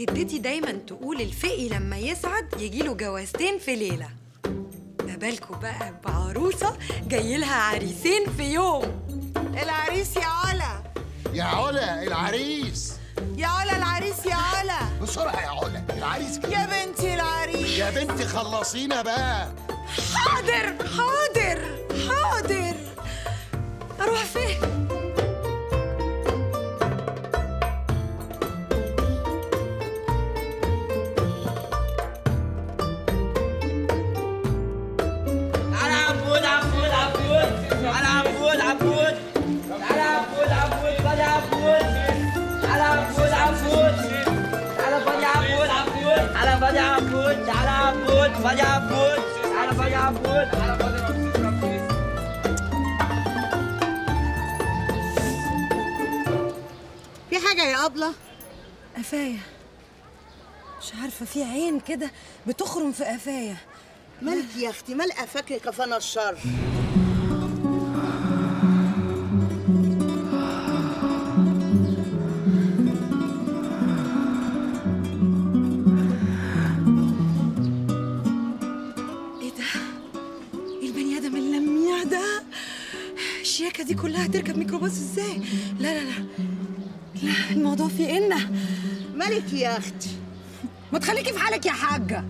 جدتي دايما تقول الفقي لما يسعد يجيله جوازتين في ليله. ما بالكوا بقى بعروسه جايلها عريسين في يوم. العريس يا علا، يا علا العريس، يا علا العريس، يا علا بسرعه، يا علا العريس كده. يا بنتي العريس، يا بنتي خلصينا بقى. حاضر حاضر حاضر. اروح فين؟ على عبود، على فاضي عبود، على فاضي رمسيس، رمسيس. في حاجة يا أبلة؟ قفايا. مش عارفة، في عين كده بتخرم في قفايا. مالك يا أختي؟ مال قفاكي كفانا الشر. الشياكة دي كلها تركب ميكروباص ازاي؟ لا لا لا لا، الموضوع فيه إنه. مالك يا أختي؟ ما تخليكي في حالك يا حاجة.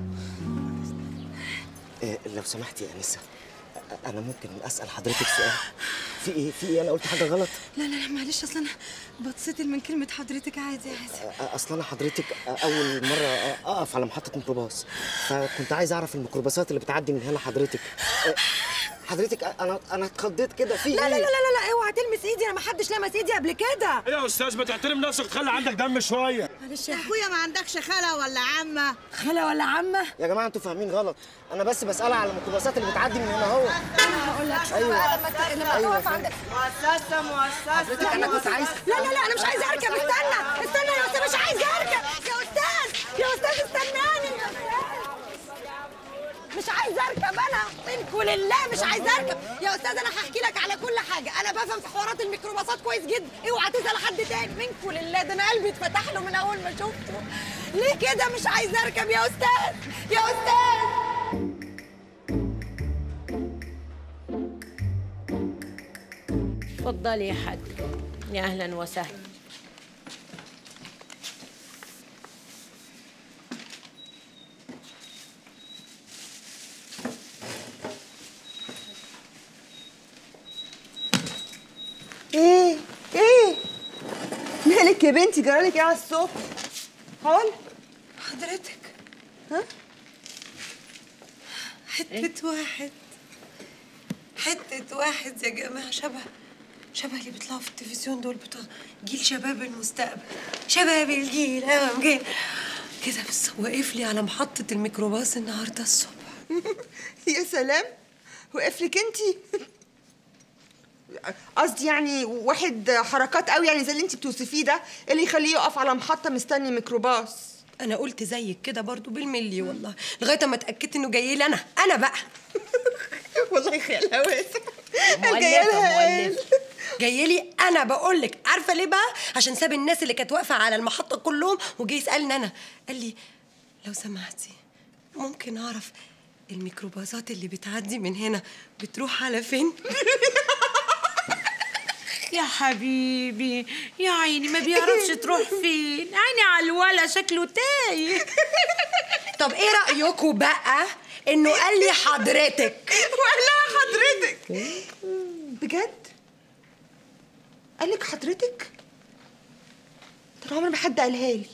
لو سمحتي يا أنسة، أنا ممكن أسأل حضرتك سؤال؟ في إيه؟ في إيه؟ أنا قلت حاجة غلط؟ لا لا لا معلش، أصل أنا بتسطل من كلمة حضرتك. عادي عادي. أصل أنا حضرتك أول مرة أقف على محطة ميكروباص، فكنت عايز أعرف الميكروباصات اللي بتعدي من هنا. حضرتك انا اتخضيت كده. في لا لا لا لا لا، اوعى تلمس ايدي، انا ما حدش لمس ايدي قبل كده. ايه يا استاذ، ما تحترم نفسك، تخلي عندك دم شويه. معلش يا اخويا، ما عندكش خاله ولا عمه؟ خاله ولا عمه؟ يا جماعه انتوا فاهمين غلط، انا بس بسالها على الميكروباصات اللي بتعدي من هنا اهو. انا هقول لك. ايوه لما تقف عندك مؤسسه مؤسسه. انا كنت عايز. لا لا لا، انا مش عايز اركب. استنى استنى يا استاذ، مش عايز اركب يا استاذ. يا استاذ استناني، مش عايز اركب انا، منكم لله مش عايز اركب يا استاذ. انا هحكي لك على كل حاجه، انا بفهم في حوارات الميكروباصات كويس جدا، اوعى تسال حد تاني، منكم لله. ده انا قلبي اتفتح له من اول ما شفته. ليه كده؟ مش عايز اركب يا استاذ، يا استاذ. اتفضلي يا حاج، يا اهلا وسهلا. مالك يا بنتي؟ جرالك ايه على الصبح؟ هقول حضرتك، ها؟ حتة إيه؟ واحد، حتة واحد يا جماعة. شبه اللي بيطلعوا في التلفزيون دول، بتوع جيل شباب المستقبل، شباب الجيل، أمام جيل كده. بس واقف لي على محطة الميكروباص النهارده الصبح. يا سلام، واقف لك انتي؟ قصدي يعني واحد حركات قوي، يعني زي اللي انت بتوصفيه ده، اللي يخليه يقف على محطه مستني ميكروباص. انا قلت زيك كده برضو بالملي والله، لغايه ما اتاكدت انه جاي لي انا بقى. والله خيالها واسع. جاي لي انا، بقول لك. عارفه ليه بقى؟ عشان ساب الناس اللي كانت واقفه على المحطه كلهم وجاي يسالني انا. قال لي لو سمحتي ممكن اعرف الميكروباصات اللي بتعدي من هنا بتروح على فين؟ يا حبيبي، يا عيني، ما بيعرفش تروح فين. عيني على الولا، شكله تايه. طب ايه رأيكوا بقى انه قال لي حضرتك؟ وقال لها حضرتك بجد؟ قال لك حضرتك؟ طب عمر ما حد قالها لي.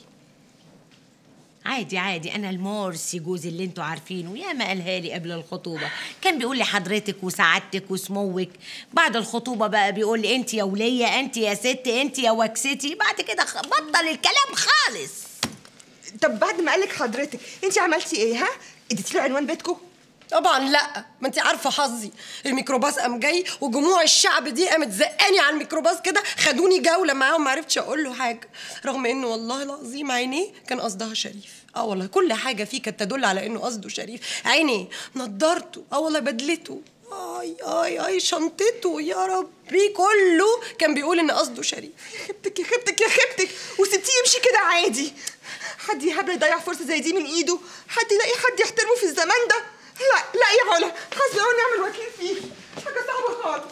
عادي عادي، انا المورسي جوزي اللي انتوا عارفينه يا ما قالها لي قبل الخطوبه، كان بيقول لي حضرتك وسعادتك وسموك. بعد الخطوبه بقى بيقول لي انت يا وليه، انت يا ست، انت يا وكستي. بعد كده بطل الكلام خالص. طب بعد ما قال لك حضرتك انت عملتي ايه؟ ها، اديتي له عنوان بيتكم؟ طبعا لا، ما انت عارفه حظي. الميكروباص قام جاي وجموع الشعب دي قامت زقاني على الميكروباص كده، خدوني جوله معاهم، ما عرفتش اقول له حاجه، رغم انه والله العظيم عينيه كان قصدها شريف. والله كل حاجه فيه كانت تدل على انه قصده شريف. عينيه، نضارته، والله بدلته، اي شنطته، يا ربي، كله كان بيقول ان قصده شريف. يا خيبتك يا خيبتك يا خيبتك، وسبتيه يمشي كده عادي؟ حد يهبل يضيع فرصه زي دي من ايده، حد يلاقي حد يحترمه في الزمان ده. لا لا يا علا، حسبي هو نعمل وكيل فيه، حاجه صعبه خالص.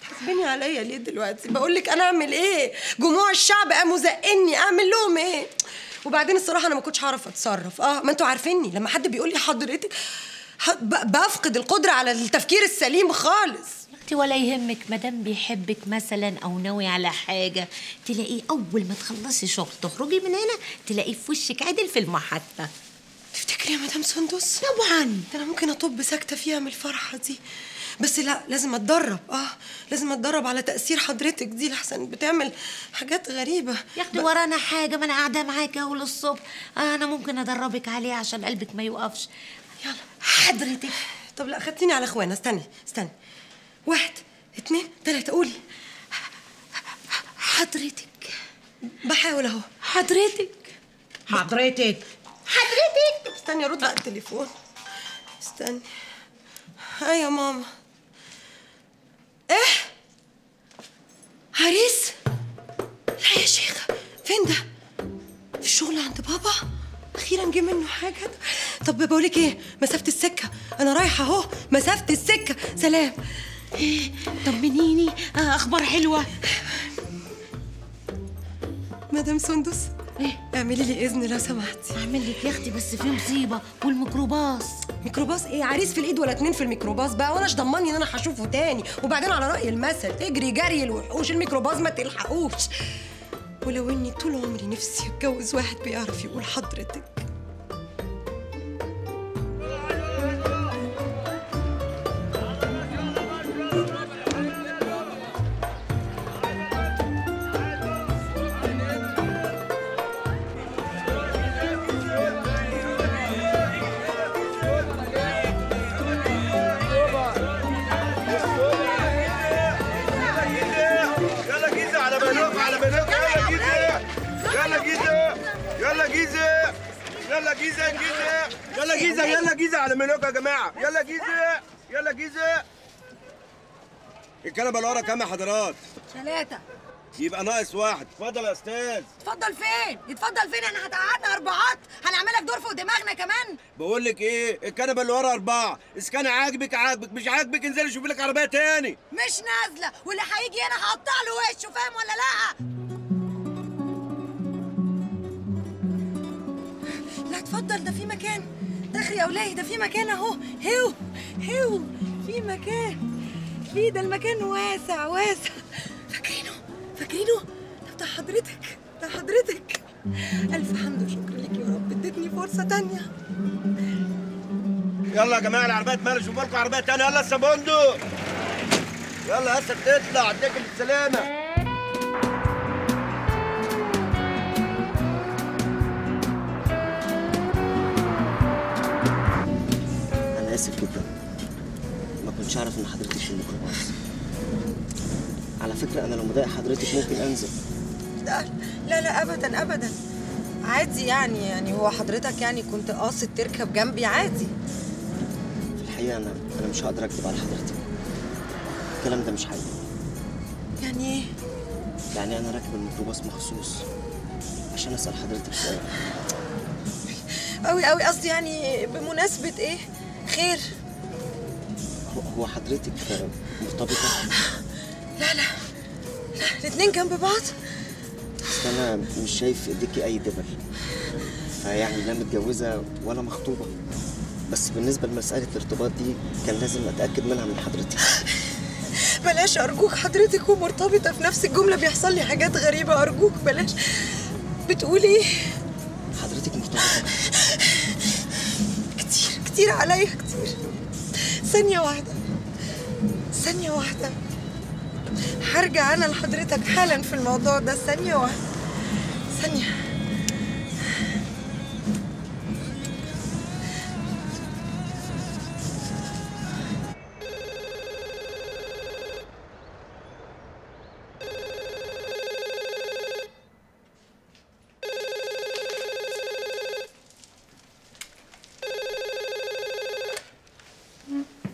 تحسبيني عليا ليه دلوقتي؟ بقول لك انا اعمل ايه؟ جموع الشعب قاموا زقني، اعمل لهم ايه؟ وبعدين الصراحه انا ما كنتش هعرف اتصرف. ما انتوا عارفيني، لما حد بيقول لي حضرتك بفقد القدره على التفكير السليم خالص. ولا يهمك، مادام بيحبك مثلا او ناوي على حاجه، تلاقيه اول ما تخلصي شغل تخرجي من هنا تلاقيه في وشك عادل في المحطه. تفتكري يا مدام سندس؟ طبعا، ده انا ممكن اطب ساكته فيها من الفرحه دي. بس لا، لازم اتدرب. لازم اتدرب على تاثير حضرتك دي لحسن بتعمل حاجات غريبه. يا اختي ورانا حاجه، ما انا قاعده معاكي اهو للصبح. انا ممكن ادربك عليه عشان قلبك ما يوقفش. يلا حضرتك. طب لا، خدتيني على اخوانا. استني 1 2 3 قولي. حضرتك. بحاول اهو. حضرتك. استني ارد على التليفون. استني. هاي يا ماما. ايه؟ عريس؟ لا يا شيخة، فين ده؟ في الشغل عند بابا؟ اخيرا جه منه حاجه. طب بقول لك ايه، مسافه السكه، انا رايحه اهو، مسافه السكه. سلام. طمنيني، اخبار حلوه. مدام سندس، اعملي لي اذن لو سمحتي. اعمل لك يا اختي، بس في مصيبه والميكروباص. ميكروباص ايه؟ عريس في الايد ولا 2 في الميكروباص بقى، وانا مش ضمني ان انا هشوفه تاني. وبعدين على راي المثل، اجري جري الوحوش، الميكروباص ما تلحقوش. ولو اني طول عمري نفسي اتجوز واحد بيعرف يقول حضرتك. يلا جيزة على منوكة يا جماعة. يلا جيزة. الكنبة اللي ورا كام يا حضرات؟ 3. يبقى ناقص 1. اتفضل يا أستاذ. اتفضل فين؟ احنا هتقعدنا 4، هنعملك دور فوق دماغنا كمان. بقول لك إيه؟ الكنبة اللي ورا 4، إذا كان عاجبك، مش عاجبك انزلي شوفي لك عربية تاني. مش نازلة، واللي هيجي هنا هقطع له وشه، فاهم ولا لأ؟ لا اتفضل، ده في مكان. دخلي يا أولادي، ده في مكان اهو. هيو في مكان، في ده المكان واسع. فاكرينه ده بتاع حضرتك. الف حمد وشكر لك يا رب، اديتني فرصه تانيه. يلا يا جماعه، العربيه اتملت، شوفوا لكم عربيه تانيه. يلا يا سبندو، يلا يا اسد، اطلع اديك السلامه. آسف جدا، ما كنتش أعرف إن حضرتك في الميكروباص. على فكرة أنا لو مضايق حضرتك ممكن أنزل. لا أبدا عادي، يعني هو حضرتك كنت قاصد تركب جنبي عادي. في الحقيقة أنا مش هقدر أكذب على حضرتك، الكلام ده مش حقيقي. يعني إيه؟ يعني أنا راكب الميكروباص مخصوص عشان أسأل حضرتك سؤال. أوي قصدي، يعني بمناسبة إيه؟ خير. هو حضرتك مرتبطة؟ لا، الاتنين جنب بعض. بس أنا مش شايف إيديكي أي دبل، فيعني لا متجوزة ولا مخطوبة. بس بالنسبة لمسألة الارتباط دي كان لازم أتأكد منها من حضرتك. بلاش أرجوك حضرتك، ومرتبطة في نفس الجملة بيحصل لي حاجات غريبة. أرجوك بلاش. بتقولي إيه؟ حضرتك مرتبطة؟ كتير عليا، كتير. ثانية واحدة هرجع أنا لحضرتك حالا في الموضوع ده. ثانية واحدة.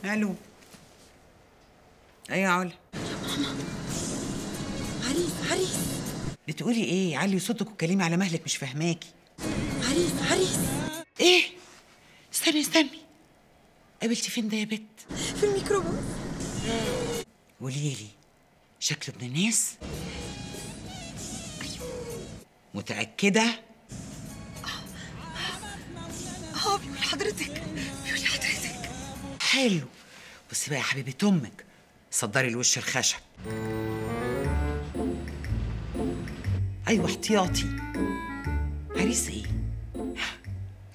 الو. ايه يا علا؟ يا ماما، عريس بتقولي ايه؟ علي صوتك واتكلمي على مهلك، مش فاهماكي. عريس. ايه؟ استني، قابلتي فين ده يا بت؟ في الميكروباص. قوليلي، شكله ابن الناس؟ ايوه. متأكدة؟ اه بيقول لحضرتك. حلو، بصي بقى يا حبيبة أمك، صدري الوش الخشب. ايوه احتياطي. عريس ايه؟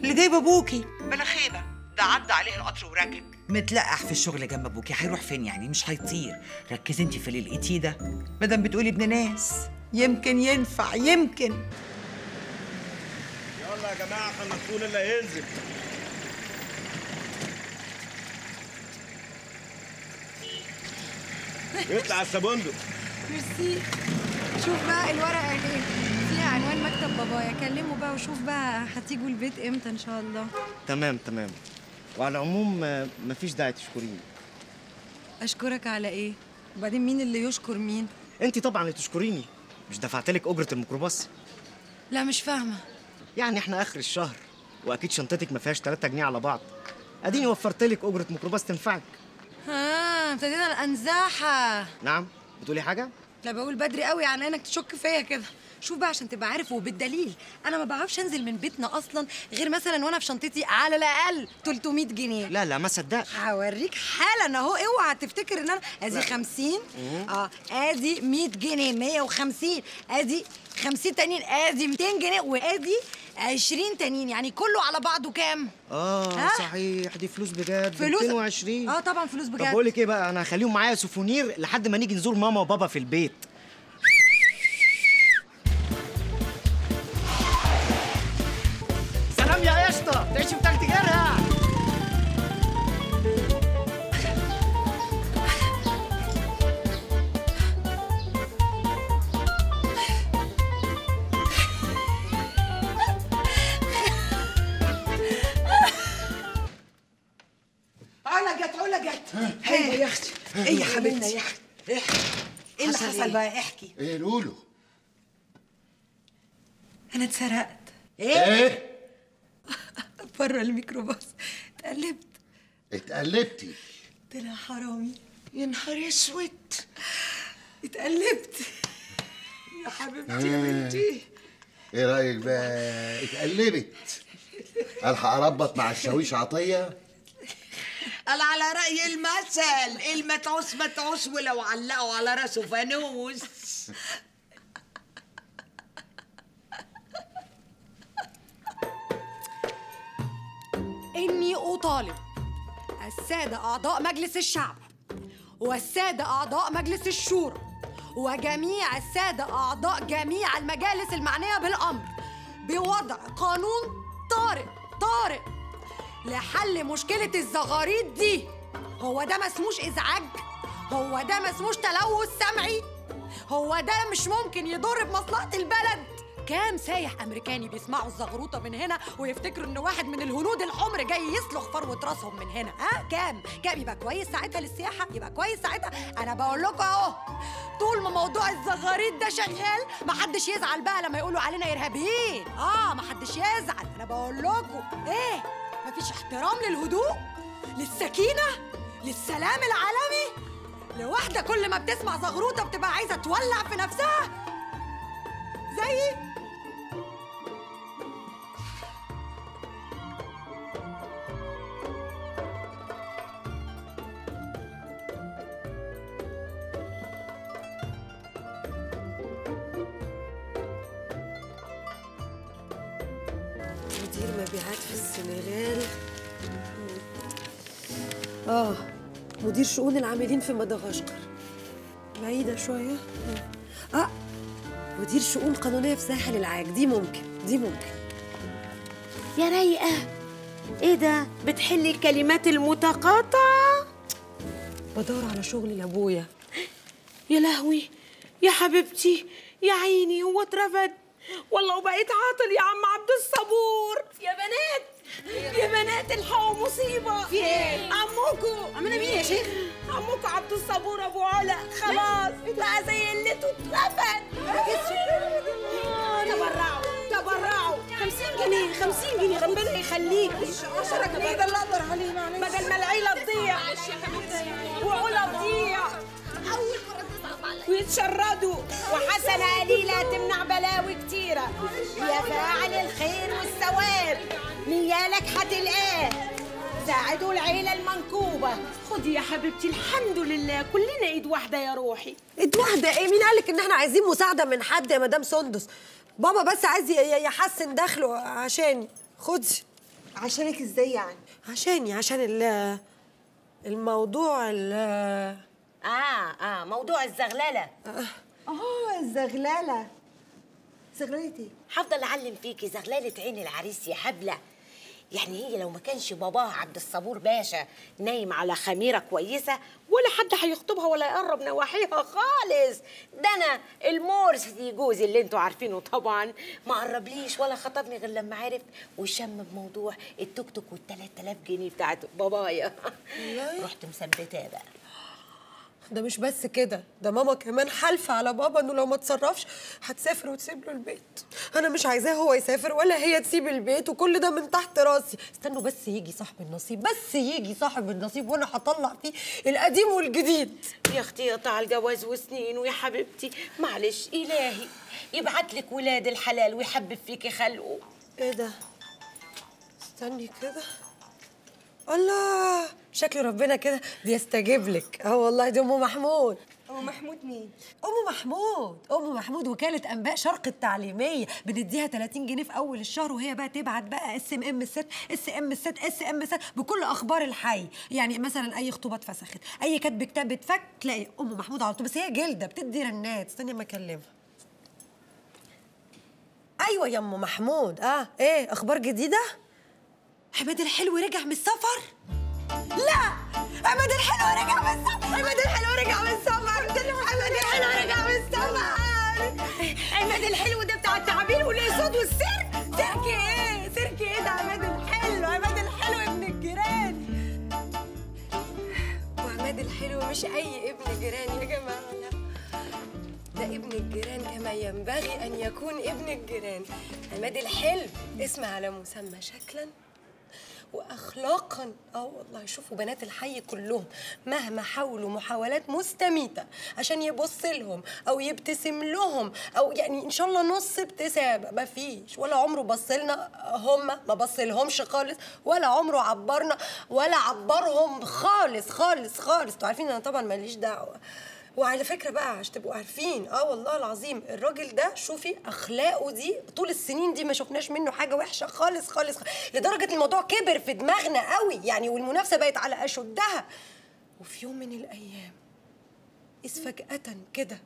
اللي جايب ابوكي بلاخيبه ده عدى عليه القطر وراكب، متلقح في الشغل جنب ابوكي، هيروح فين يعني؟ مش هيطير. ركزي انت في اللي لقيتيه ده، مادام بتقولي ابن ناس يمكن ينفع. يلا يا جماعه، خلصونا اللي هينزل. يطلع على الصبندق. ميرسي. شوف بقى الورقة اهي فيها عنوان مكتب بابايا، كلمه بقى وشوف بقى هتيجوا البيت امتى ان شاء الله. تمام. وعلى العموم مفيش داعي تشكريني. اشكرك على ايه؟ وبعدين مين اللي يشكر مين؟ انت طبعا اللي تشكريني، مش دفعتلك اجرة الميكروباص؟ لا مش فاهمة. يعني احنا اخر الشهر واكيد شنطتك ما فيهاش 3 جنيه على بعض، اديني وفرتلك اجرة ميكروباص تنفعك. ابتدينا الانزاحة. نعم، بتقولي حاجة؟ لا بقول بدري قوي عن انك تشك فيا كده. شوف بقى عشان تبقى عارف، وبالدليل انا ما بعرفش انزل من بيتنا اصلا غير مثلا وانا في شنطتي على الاقل 300 جنيه. لا ما صدقش، هوريك حالا اهو. اوعى تفتكر ان انا ادي 50، ادي 100 جنيه 150، ادي 50 تانيين، ادي 200 جنيه وادي 20 تانيين، يعني كله على بعضه كام؟ صحيح، دي فلوس بجد، 220. طبعا فلوس بجد. طب بقول لك ايه بقى، انا هخليهم معايا سوفونير لحد ما نيجي نزور ماما وبابا في البيت. سلام يا قشطه، تعيشي بتاعت جيرها. ايه يا اختي؟ ايه يا حبيبتي؟ يا اختي ايه اللي حصل بقى؟ احكي. ايه قولوا؟ انا اتسرقت. ايه؟ بره الميكروباص اتقلبتي؟ طلع حرامي. يا نهار اسود، اتقلبت يا حبيبتي يا بنتي. ايه رايك بقى؟ اتقلبت. الحق اربط مع الشاويش عطيه. قال على رأي المثل، المتعوس متعوس ولو علقوا على راسه فانوس. إني أطالب السادة أعضاء مجلس الشعب والسادة أعضاء مجلس الشورى وجميع السادة أعضاء جميع المجالس المعنية بالأمر بوضع قانون طارئ لحل مشكلة الزغاريد دي. هو ده ما اسموش إزعاج؟ هو ده ما اسموش تلوث سمعي؟ هو ده مش ممكن يضر بمصلحة البلد؟ كام سايح أمريكاني بيسمعوا الزغروطة من هنا ويفتكروا إن واحد من الهنود الحمر جاي يسلخ فروة راسهم من هنا، كام؟ يبقى كويس ساعتها للسياحة، يبقى كويس ساعتها. أنا بقول لكم أهو، طول ما موضوع الزغاريد ده شغال محدش يزعل بقى لما يقولوا علينا إرهابيين، محدش يزعل. أنا بقول لكم إيه؟ مفيش احترام للهدوء، للسكينة، للسلام العالمي. لواحدة كل ما بتسمع زغروطة بتبقى عايزة تولع في نفسها زي مدير شؤون العاملين في مدغشقر. بعيدة شوية. مدير شؤون قانونية في ساحل العاج. دي ممكن. يا رايقة، ايه ده؟ بتحلي الكلمات المتقاطعة؟ بدور على شغل لابويا. يا لهوي يا حبيبتي، يا عيني هو اترفد والله، وبقيت عاطل يا عم عبد الصبور. يا بنات الحقوا مصيبه. في ايه؟ عمكم. عمنا مين يا شيخ؟ عمكم عبد الصبور ابو علا خلاص بقى زي قلته اترفد. تبرعوا 50 جنيه يخليكي 10 جنيه ده اللي اقدر عليه معلش بدل ما العيله تضيع وعلا تضيع ويتشردوا وحسنه قليله تمنع بلاوي كتيره يا فاعل الخير والثواب نيالك هتلقاه ساعدوا العيله المنكوبه خدي يا حبيبتي الحمد لله كلنا ايد واحده يا روحي ايد واحده ايه مين قالك ان احنا عايزين مساعده من حد يا مدام سندس بابا بس عايز يحسن دخله عشاني خدي عشانك ازاي يعني؟ عشاني عشان الموضوع ال موضوع الزغلله الزغلله زغلله ايه؟ هفضل اعلم فيكي زغلله عين العريس يا هبله يعني هي لو ما كانش باباها عبد الصبور باشا نايم على خميره كويسه ولا حد هيخطبها ولا يقرب نواحيها خالص ده انا المورثي جوزي اللي انتوا عارفينه طبعا ما قربليش ولا خطبني غير لما عرف وشم بموضوع التوك توك وال3000 جنيه بتاعت بابايا رحت مثبتاه بقى ده مش بس كده ده ماما كمان حالفه على بابا انه لو ما اتصرفش هتسافر وتسيب له البيت انا مش عايزاه هو يسافر ولا هي تسيب البيت وكل ده من تحت راسي استنوا بس يجي صاحب النصيب بس يجي صاحب النصيب وانا هطلع فيه القديم والجديد يا اختي قطع الجواز وسنين ويا حبيبتي معلش الهي يبعت لك ولاد الحلال ويحبب فيكي خلقه ايه ده استني كده الله شكل ربنا كده بيستجيب لك والله دي ام محمود ام محمود مين ام محمود وكاله انباء شرق التعليميه بنديها 30 جنيه في اول الشهر وهي بقى تبعت بقى اس ام اس بكل اخبار الحي يعني مثلا اي خطوبه اتفسخت اي كاتب كتاب اتفك تلاقي ام محمود على طول بس هي جلده بتدي رنات استني ما اكلمها ايوه يا ام محمود ايه اخبار جديده عماد الحلو رجع من السفر؟ لا! عماد الحلو رجع من السفر! عماد الحلو رجع من السفر! عماد الحلو رجع من السفر! عماد الحلو ده بتاع التعابين والاسود والسيرك! سيرك ايه؟ سيرك ايه ده عماد الحلو؟ عماد الحلو ابن الجيران! وعماد الحلو مش أي ابن جيران يا جماعة ده ابن الجيران كما ينبغي أن يكون ابن الجيران عماد الحلو اسم على مسمى شكلاً واخلاقا والله شوفوا بنات الحي كلهم مهما حاولوا محاولات مستميته عشان يبص لهم او يبتسم لهم او يعني ان شاء الله نص ابتسامه ما فيش ولا عمره بص لنا هم ما بص لهمش خالص ولا عمره عبرنا ولا عبرهم خالص خالص خالص انتوا عارفين انا طبعا ماليش دعوه وعلى فكره بقى عشان تبقوا عارفين والله العظيم الراجل ده شوفي اخلاقه دي طول السنين دي ما شفناش منه حاجه وحشه خالص خالص لدرجه الموضوع كبر في دماغنا قوي يعني والمنافسه بقت على اشدها وفي يوم من الايام اذ فجاه كده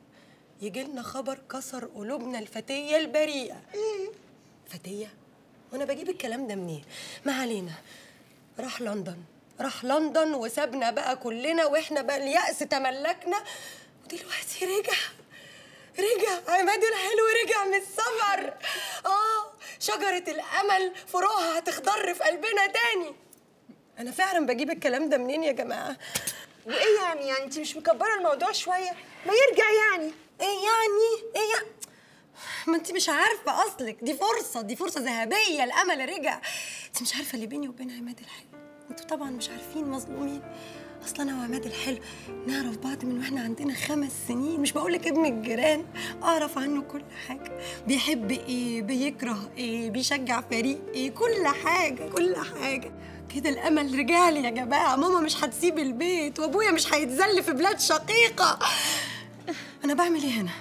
يجي لنا خبر كسر قلوبنا الفتيه البريئه فتيه وانا بجيب الكلام ده منين ما علينا راح لندن وسابنا بقى كلنا واحنا بقى اليأس تملكنا ودلوقتي رجع عماد الحلو رجع من السفر شجرة الأمل فروعها هتخضر في قلبنا تاني أنا فعلا بجيب الكلام ده منين يا جماعة وإيه يعني أنت مش مكبرة الموضوع شوية ما يرجع يعني إيه يعني ما أنت مش عارفة أصلك دي فرصة ذهبية الأمل رجع أنت مش عارفة اللي بيني وبين عماد الحلو انتوا طبعا مش عارفين مظلومين اصل انا وعماد الحلو نعرف بعض من واحنا عندنا 5 سنين مش بقولك ابن الجيران اعرف عنه كل حاجه بيحب ايه بيكره ايه بيشجع فريق ايه كل حاجه كده الامل رجالي يا جماعه ماما مش هتسيب البيت وابويا مش هيتذل في بلاد شقيقه انا بعمل ايه هنا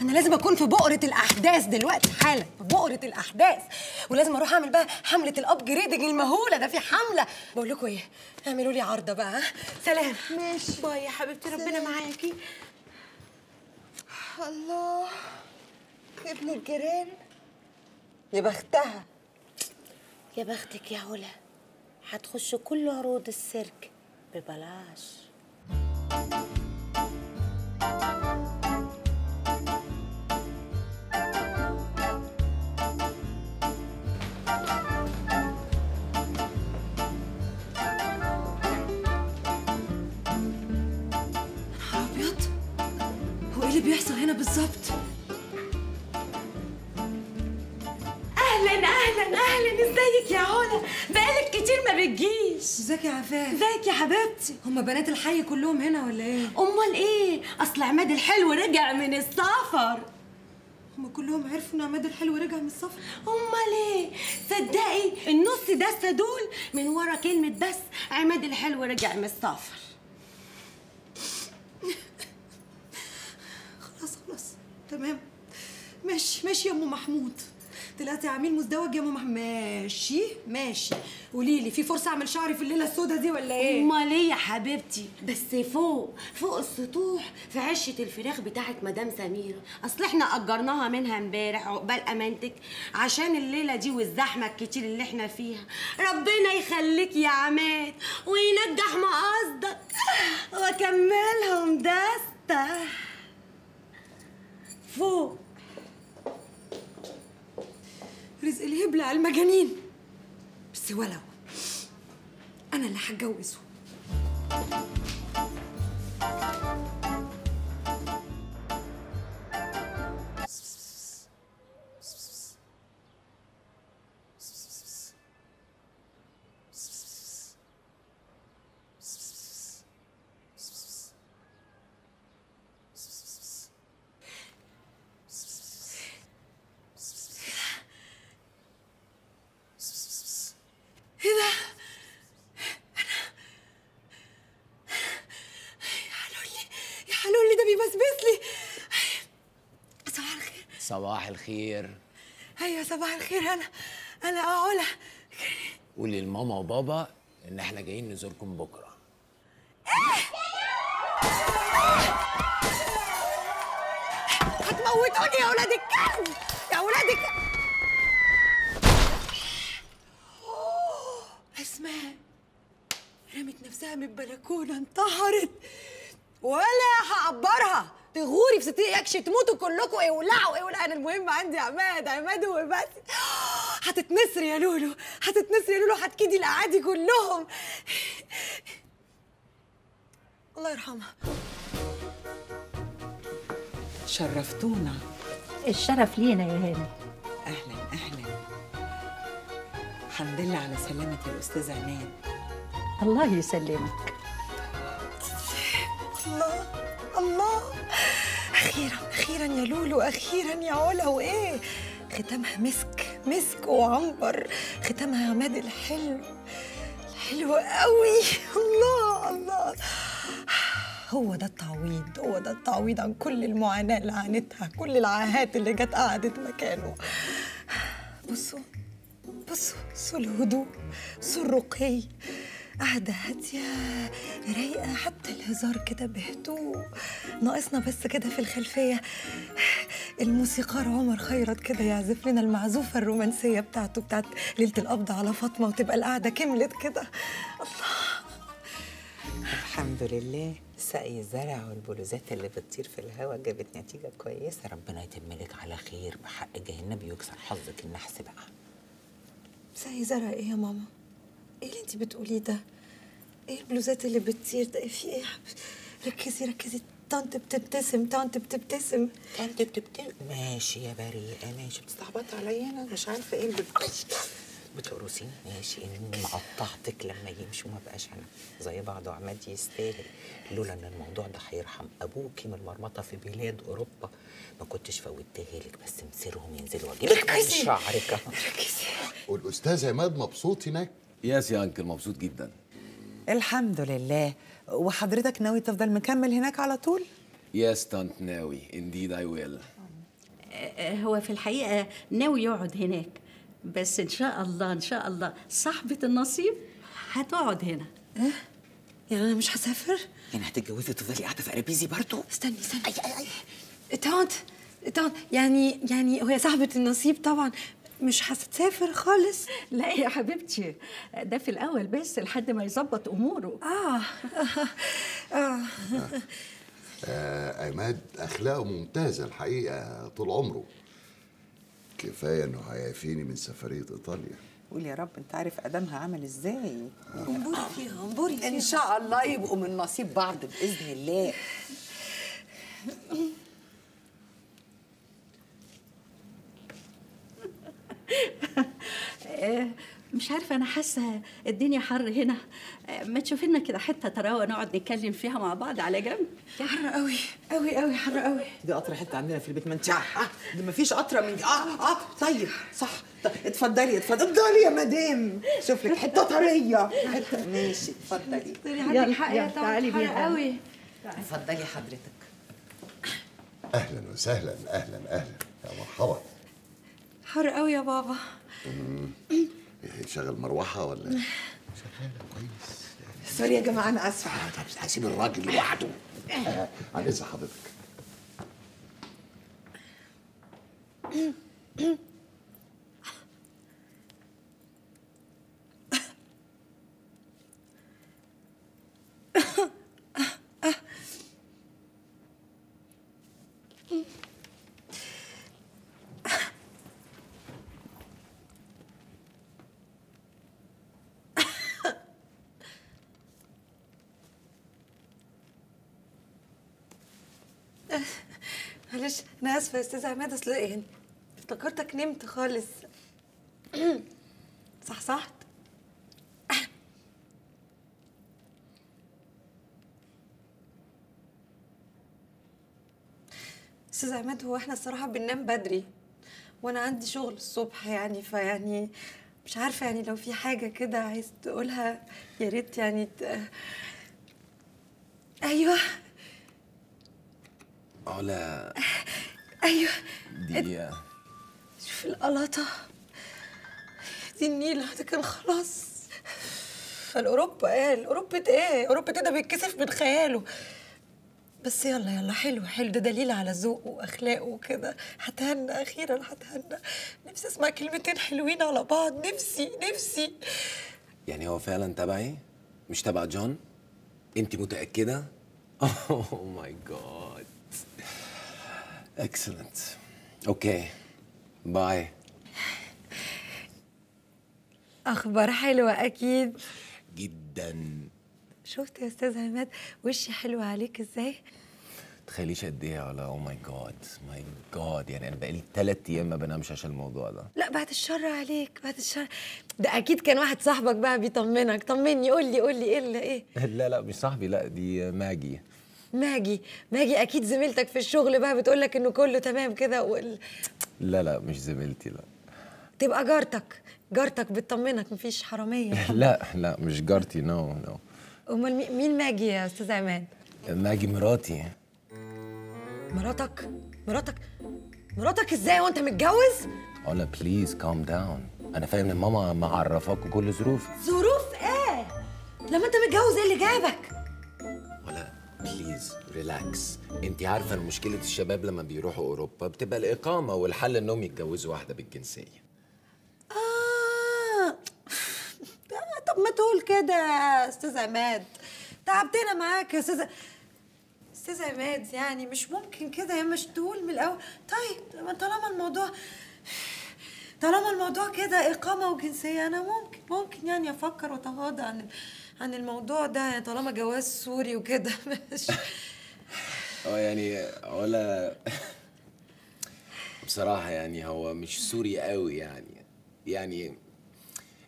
انا لازم اكون في بؤره الاحداث دلوقتي حالا في بؤره الاحداث ولازم اروح اعمل بقى حمله الابجريدنج المهوله ده في حمله بقول لكم ايه اعملوا لي عرضه بقى سلام ماشي باي يا حبيبتي ربنا معاكي الله ابن الجيران يا بختها يا بختك يا علا هتخش كل عروض السيرك ببلاش بيحصل هنا بالظبط اهلا اهلا ازيك يا هنا؟ بقالك كتير ما بتجيش. ازيك يا عفاف؟ ازيك يا حبيبتي؟ هما بنات الحي كلهم هنا ولا ايه؟ امال ايه؟ اصل عماد الحلو رجع من السفر. هما كلهم عرفوا ان عماد الحلو رجع من السفر؟ امال ايه؟ صدقي النص دسه دول من ورا كلمه بس عماد الحلو رجع من السفر. خلاص تمام، ماشي يا ام محمود. طلعتي عميل مزدوج يا ام محمود. ماشي قولي لي، في فرصه اعمل شعري في الليله السوداء دي ولا ايه؟ امال ايه يا حبيبتي؟ بس فوق السطوح في عشه الفراخ بتاعه مدام سميره، اصل احنا اجرناها منها امبارح عقبال امانتك عشان الليله دي والزحمه الكتير اللي احنا فيها. ربنا يخليك يا عماد وينجح مقاصدك واكملهم دسته فوق. رزق الهبل على المجانين، بس ولو انا اللي هتجوزه. صباح الخير. ايوه صباح الخير. انا علا. قولي لماما وبابا ان احنا جايين نزوركم بكره. ايه؟ هتموتوني يا ولاد الكلب، يا ولاد الكلب. اسماء رمت نفسها من البلكونه، انتحرت. ولا هعبرها، تغوري في 60 يكش، تموتوا كلكم. اولعوا. انا المهم عندي عماد وبس. هتتنسر يا لولو، هتكيدي الاعادي كلهم. الله يرحمها. شرفتونا. الشرف لينا يا هاني. اهلا. الحمد لله على سلامه الاستاذ عماد. الله يسلمك. الله، اخيرا يا لولو، اخيرا يا علا. وايه ختامها؟ مسك وعنبر. ختامها عماد الحلو قوي. الله، هو ده التعويض عن كل المعاناه اللي عانتها، كل العاهات اللي جت قعدت مكانه. بصوا الهدوء، الرقي، قاعدة هادية رايقة، حتى الهزار كده بهدوء. ناقصنا بس كده في الخلفية الموسيقار عمر خيرت كده يعزف لنا المعزوفة الرومانسية بتاعته، بتاعت ليلة القبض على فاطمة، وتبقى القعدة كملت كده. الله، الحمد لله. سقي الزرع والبلوزات اللي بتطير في الهوا جابت نتيجة كويسة. ربنا يتملك على خير، بحق جهنبي يكسر حظك النحس بقى. سقي زرع ايه يا ماما؟ ايه اللي انت بتقوليه ده؟ ايه البلوزات اللي بتطير ده؟ في ايه؟ ركزي، طنط بتبتسم. ماشي يا بريئه، ماشي. بتستعبطي عليا انا؟ مش عارفه ايه اللي بتقرصيني. ماشي، اني مقطعتك لما يمشي وما بقاش انا زي بعض. وعماد يستاهل، لولا ان الموضوع ده هيرحم ابوكي من المرمطه في بلاد اوروبا ما كنتش فوتها لك، بس مسيرهم ينزلوا واجيبك من شعرك. ركزي. والاستاذ عماد مبسوط هناك؟ ياس يا انكل، مبسوط جدا الحمد لله. وحضرتك ناوي تفضل مكمل هناك على طول؟ ياس تانت، ناوي. انديد اي ويل. هو في الحقيقه ناوي يقعد هناك، بس ان شاء الله صاحبه النصيب هتقعد هنا. ايه يعني انا مش هسافر؟ يعني هتتجوزي وتفضلي قاعده في ارابيزي برضه؟ استني. اي تانت، يعني هي صاحبه النصيب طبعا مش هتسافر خالص. لا يا حبيبتي، ده في الاول بس لحد ما يظبط اموره. عماد اخلاقه ممتازه الحقيقه طول عمره. كفايه انه هيعفيني من سفريه ايطاليا. قول يا رب، انت عارف ادمها عمل ازاي. انبوري فيها. ان شاء الله يبقوا من نصيب بعض باذن الله. مش عارفه، انا حاسه الدنيا حر هنا، ما تشوفي لنا كده حته تراوه نقعد نتكلم فيها مع بعض على جنب؟ حر قوي قوي قوي، حر قوي. دي قطره حته عندنا في البيت، ما انت ده ما فيش قطره من دي. طيب صح. اتفضلي اتفضلي يا مدام، شوف لك حته طريه حته. ماشي اتفضلي. عندك حق يا طارق، حر قوي. اتفضلي حضرتك. اهلا وسهلا، اهلا اهلا، يا مرحبا. حر قوي يا بابا. شغل مروحه ولا شغاله كويس؟ سوري يا جماعه انا اسفه. طب هسيب الراجل لوحده. على اذن حضرتك. معلش انا اسفه يا استاذ عماد، اصل يعني افتكرتك نمت خالص. صحصحت؟ استاذ عماد هو احنا الصراحه بننام بدري، وانا عندي شغل الصبح يعني، فيعني مش عارفه يعني لو في حاجه كده عايز تقولها يا ريت يعني ايوه علا. ايوه دي شوف القلاطه دي، النيله ده كان خلاص. فالاوروبا قال اوروبا ايه؟ اوروبا ده بيتكسف من خياله. بس يلا يلا، حلو حلو، ده دليل على ذوقه واخلاقه وكده. هتهنى اخيرا، هتهنى. نفسي اسمع كلمتين حلوين على بعض، نفسي نفسي. يعني هو فعلا تبعي مش تبع جون؟ انت متاكده؟ اوه ماي جاد. Excellent. Okay. Bye. أخبار حلوة أكيد. جدا. شفت يا أستاذ عماد وشي حلو عليك إزاي؟ تخيليش قد إيه يا علا. أو ماي جاد ماي جاد، يعني أنا بقالي 3 أيام ما بنامش عشان الموضوع ده. لا بعد الشر عليك، بعد الشر. ده أكيد كان واحد صاحبك بقى بيطمنك. طمني، قول لي قول لي إيه اللي إيه؟ لا لا مش صاحبي، لا دي ماجي. ماجي، ماجي اكيد زميلتك في الشغل بقى، بتقول لك انه كله تمام كده لا لا مش زميلتي، لا تبقى جارتك. جارتك بتطمنك، مفيش حراميه. لا لا مش جارتي، نو نو. امال مين ماجي يا استاذ عماد؟ ماجي مراتي. مراتك؟ مراتك؟ مراتك ازاي وانت متجوز؟ علا بليز كام داون، انا فاهم ان ماما معرفاكوا كل ظروفي. ظروف ايه؟ لما انت متجوز ايه اللي جابك؟ بليز ريلاكس. انت عارفه ان مشكله الشباب لما بيروحوا اوروبا بتبقى الاقامه، والحل انهم يتجوزوا واحده بالجنسيه. طب ما تقول كده يا استاذ عماد، تعبتنا معاك يا استاذ عماد، يعني مش ممكن كده، يا مش تقول من الاول. طيب طالما الموضوع كده اقامه وجنسيه، انا ممكن يعني افكر واتغاضى عن الموضوع ده، يعني طالما جواز سوري وكده. ماشي. يعني علا بصراحه يعني هو مش سوري قوي يعني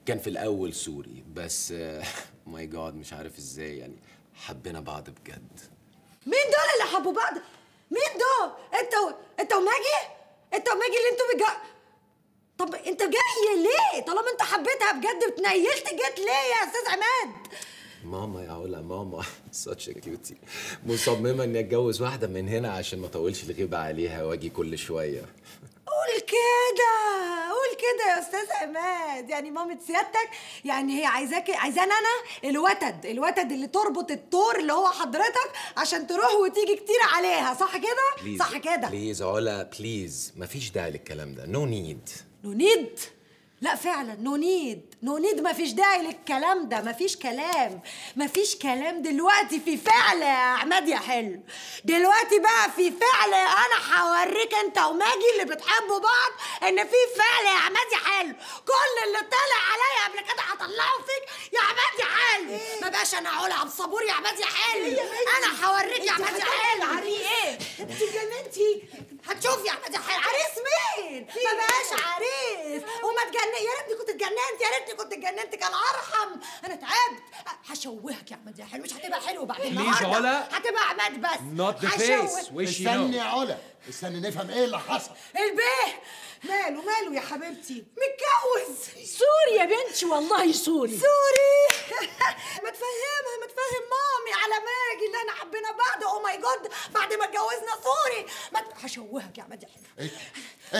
كان في الاول سوري، بس ماي جاد مش عارف ازاي يعني حبينا بعض بجد. مين دول اللي حبوا بعض؟ مين دول؟ انت وماجي اللي انتوا طب انت جاي ليه؟ طالما انت حبيتها بجد وتنيلت، جيت ليه يا استاذ عماد؟ ماما يا علا، ماما ساتش كيوتي مصممه اني اتجوز واحده من هنا عشان ما اطولش الغيبه عليها واجي كل شويه. قول كده، قول كده يا استاذ عماد، يعني مامة سيادتك يعني هي عايزاني انا الوتد اللي تربط الطور اللي هو حضرتك عشان تروح وتيجي كتير عليها، صح كده؟ صح كده. بليز علا بليز، مفيش داعي للكلام ده. نو نيد. نو نيد؟ لا فعلا نو نيد، نو نيد، مفيش داعي للكلام ده، مفيش كلام دلوقتي. في فعل يا عماد يا حلو، دلوقتي بقى في فعل. انا هوريك انت وماجي اللي بتحبوا بعض ان في فعل يا عماد يا حلو. كل اللي طالع عليا قبل كده هطلعه فيك يا عماد يا حلو. ما بقى باشا انا هلعب صابور يا عماد يا حلو، انا هوريك يا عماد يا حلو. عريس ايه؟ انت اتجننتي؟ هتشوفي يا عماد يا حلو. عريس مين؟ ما بقاش عريس وما تجننت. يا ريتني كنت اتجننت، يا ريتني كنت اتجننت كان ارحم. انا تعبت. هشوهك يا عماد يا حلو، مش هتبقى حلو بعد النهارده، هتبقى عماد بس. نوت ذا فيس. استني يا علا، استني نفهم ايه اللي حصل. البيه ماله ماله يا حبيبتي؟ متجوز سوري يا بنتي، والله سوري سوري. ما تفهمها، ما تفهم مامي على ما اجي اللي انا حبينا بعض. او ماي جاد، بعد ما اتجوزنا سوري. هشوهك يا عماد يا حلو.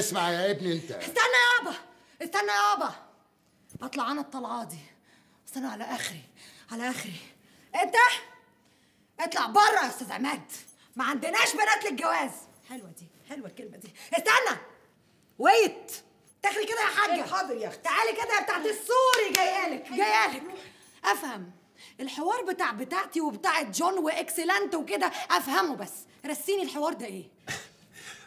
اسمع يا ابني انت، استنى يابا استنى يابا، اطلع انا الطلعه دي، استنى على اخري على اخري. انت اطلع بره يا استاذ عماد، ما عندناش بنات للجواز. حلوه دي، حلوه الكلمه دي. استنى ويت، دخلي كده يا حاجه. حاضر يا اختي، تعالي كده يا بتاعت السوري. جايالك جايالك افهم الحوار بتاعتي وبتاعت جون واكسلانت وكده، افهمه بس. رسيني الحوار ده ايه؟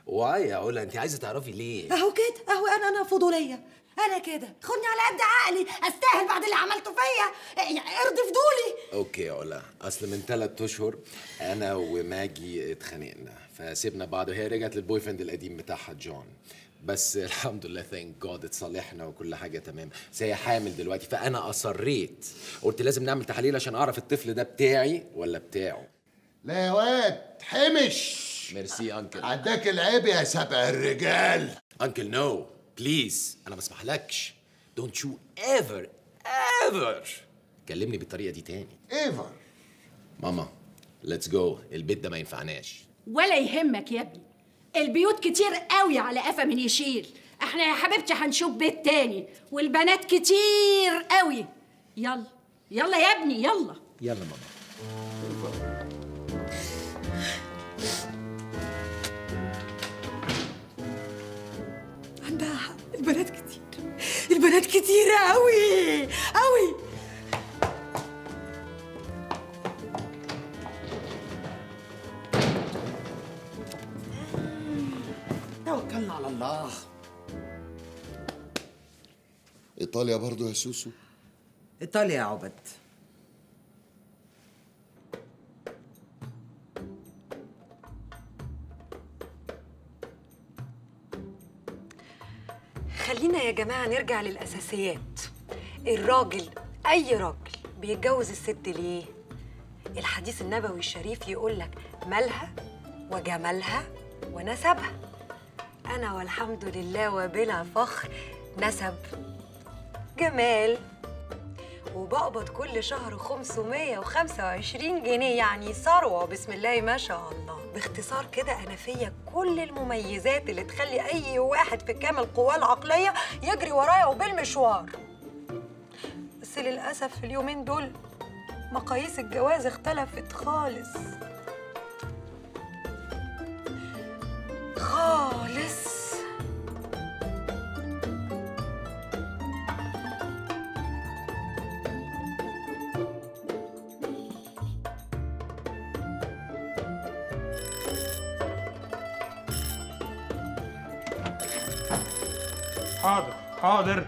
واي يا علا انت عايزه تعرفي ليه؟ اهو كده اهو، انا فضوليه، انا كده خدني على قد عقلي، استاهل بعد اللي عملته فيا، ارضي فضولي. اوكي يا علا، اصل من 3 اشهر انا وماجي اتخانقنا فسيبنا بعض، وهي رجعت للبوي فريند القديم بتاعها جون، بس الحمد لله ثانك جاد اتصالحنا وكل حاجه تمام. بس هي حامل دلوقتي، فانا اصريت قلت لازم نعمل تحاليل عشان اعرف الطفل ده بتاعي ولا بتاعه. لا يا واد حمش. ميرسي انكل، عداك العيب يا سبع الرجال. انكل نو بليز، انا ما اسمحلكش. دونت يو ايفر ايفر كلمني بالطريقه دي تاني ايفر. ماما ليتس جو، البيت ده ما ينفعناش. ولا يهمك يا ابني، البيوت كتير قوي على قفا من يشيل. احنا يا حبيبتي هنشوف بيت تاني، والبنات كتير قوي. يلا يلا يا ابني يلا يلا ماما. عندها حق، البنات كتير، البنات كتير قوي قوي. توكلنا على الله. ايطاليا برضو يا سوسو؟ ايطاليا يا عبد. خلينا يا جماعه نرجع للاساسيات. الراجل، اي راجل بيتجوز الست ليه؟ الحديث النبوي الشريف يقول لك مالها وجمالها ونسبها. أنا والحمد لله وبلا فخر نسب جمال، وبقبض كل شهر 525 جنيه يعني ثروة بسم الله ما شاء الله. باختصار كده أنا فيا كل المميزات اللي تخلي أي واحد في كامل قواه العقلية يجري ورايا وبالمشوار. بس للأسف اليومين دول مقاييس الجواز اختلفت خالص خالص. حاضر حاضر،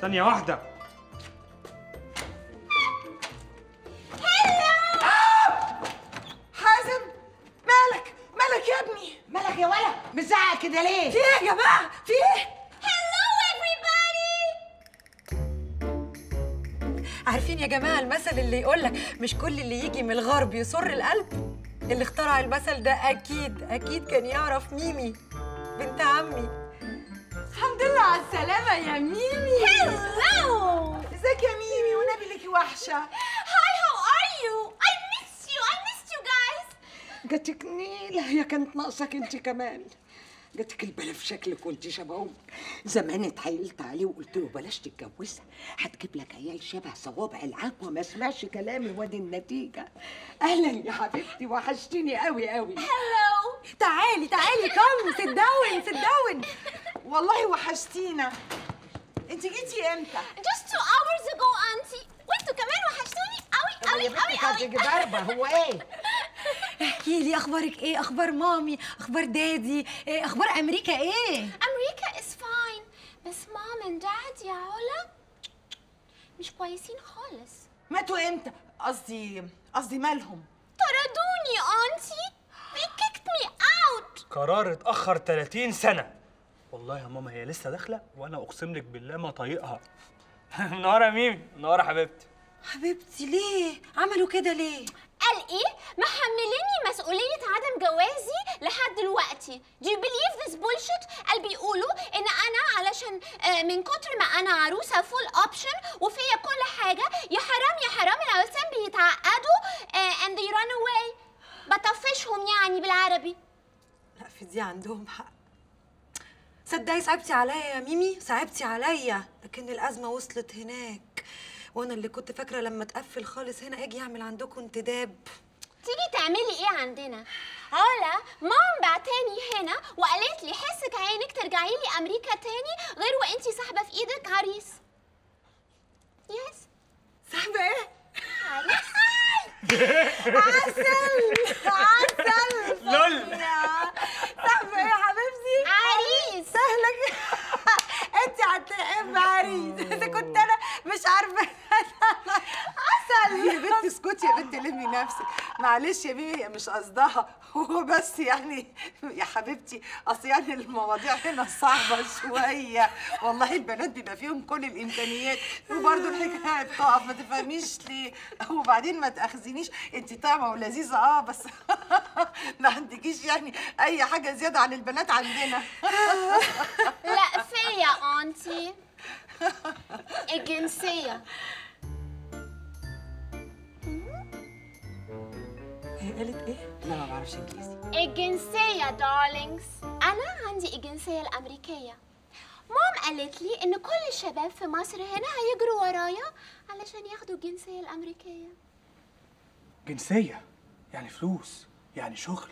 ثانية واحدة. كده ليه؟ في ايه يا جماعه؟ في ايه؟ هلو everybody. عارفين يا جماعه المثل اللي يقول لك مش كل اللي يجي من الغرب يسر القلب؟ اللي اخترع المثل ده اكيد اكيد كان يعرف ميمي بنت عمي. الحمد لله على السلامه يا ميمي. هلو ازيك يا ميمي؟ والنبي ليكي وحشه. هاي هاو ار يو؟ اي ميس يو، اي ميس يو جايز. جاتك نيله، هي كانت ناقصك انت كمان. جاتك البلا في شكلك وانت شبههم. زمان اتحايلت عليه وقلت له بلاش تتجوزها، هتجيب لك عيال شبه صوابع العجوه. ما سمعش كلامي وادي النتيجه. اهلا يا حبيبتي، وحشتيني قوي قوي. هلو تعالي تعالي كم تتدون تتدون. والله وحشتينا. انت جيتي امتى؟ Just 2 hours ago auntie. وانتوا كمان وحشتوني قوي قوي قوي قوي. هو ايه؟ احكي لي اخبارك ايه؟ اخبار مامي، اخبار دادي، إيه اخبار امريكا؟ ايه امريكا؟ is fine. بس مام and dad يا علا مش كويسين خالص. ماتوا امتى؟ قصدي مالهم؟ طردوني انتي. They kicked me out. قرار اتأخر 30 سنة. والله يا ماما هي لسه داخلة وأنا أقسم لك بالله ما طايقها. منورة يا ميمي، منورة حبيبتي. حبيبتي ليه؟ عملوا كده ليه؟ قال إيه؟ محمليني مسؤولية عدم جوازي لحد دلوقتي. Do you believe this bullshit؟ قال بيقولوا إن أنا علشان من كتر ما أنا عروسة فول أوبشن وفيا كل حاجة، يا حرام يا حرام العرسان بيتعقدوا and they run away. بطفشهم يعني بالعربي. لا في دي عندهم حق. صدقي صعبتي عليا يا ميمي، صعبتي عليا، لكن الأزمة وصلت هناك، وأنا اللي كنت فاكرة لما تقفل خالص هنا أجي أعمل عندكم انتداب. تيجي تعملي إيه عندنا؟ هلا مام بعتاني هنا وقالت لي حسك عينك ترجعي لي أمريكا تاني غير وأنتي ساحبة في إيدك عريس. يس. ساحبة إيه؟ عريس. عسل عسل لول. ساحبة إيه يا حبيبتي؟ عريس. سهلة انت هتلاقيه بعريس. اذا كنت انا مش عارفه عسل. يا بنت اسكتي يا بنت لمي نفسك، معلش يا بيبي هي مش قصدها، هو بس يعني يا حبيبتي اصل يعني المواضيع هنا صعبه شويه، والله البنات بيبقى فيهم كل الامكانيات وبرده الحكايه بتقف، ما تفهميش ليه. وبعدين ما تاخذينيش، انت طعمه ولذيذه بس ما عندكيش يعني اي حاجه زياده عن البنات عندنا. لا فيا أنتي الجنسية. هي قالت إيه؟ لا ما بعرفش إنجليزي. الجنسية دارلينجز، أنا عندي الجنسية الأمريكية. مام قالت لي إن كل الشباب في مصر هنا هيجروا ورايا علشان ياخدوا الجنسية الأمريكية. جنسية؟ يعني فلوس، يعني شغل،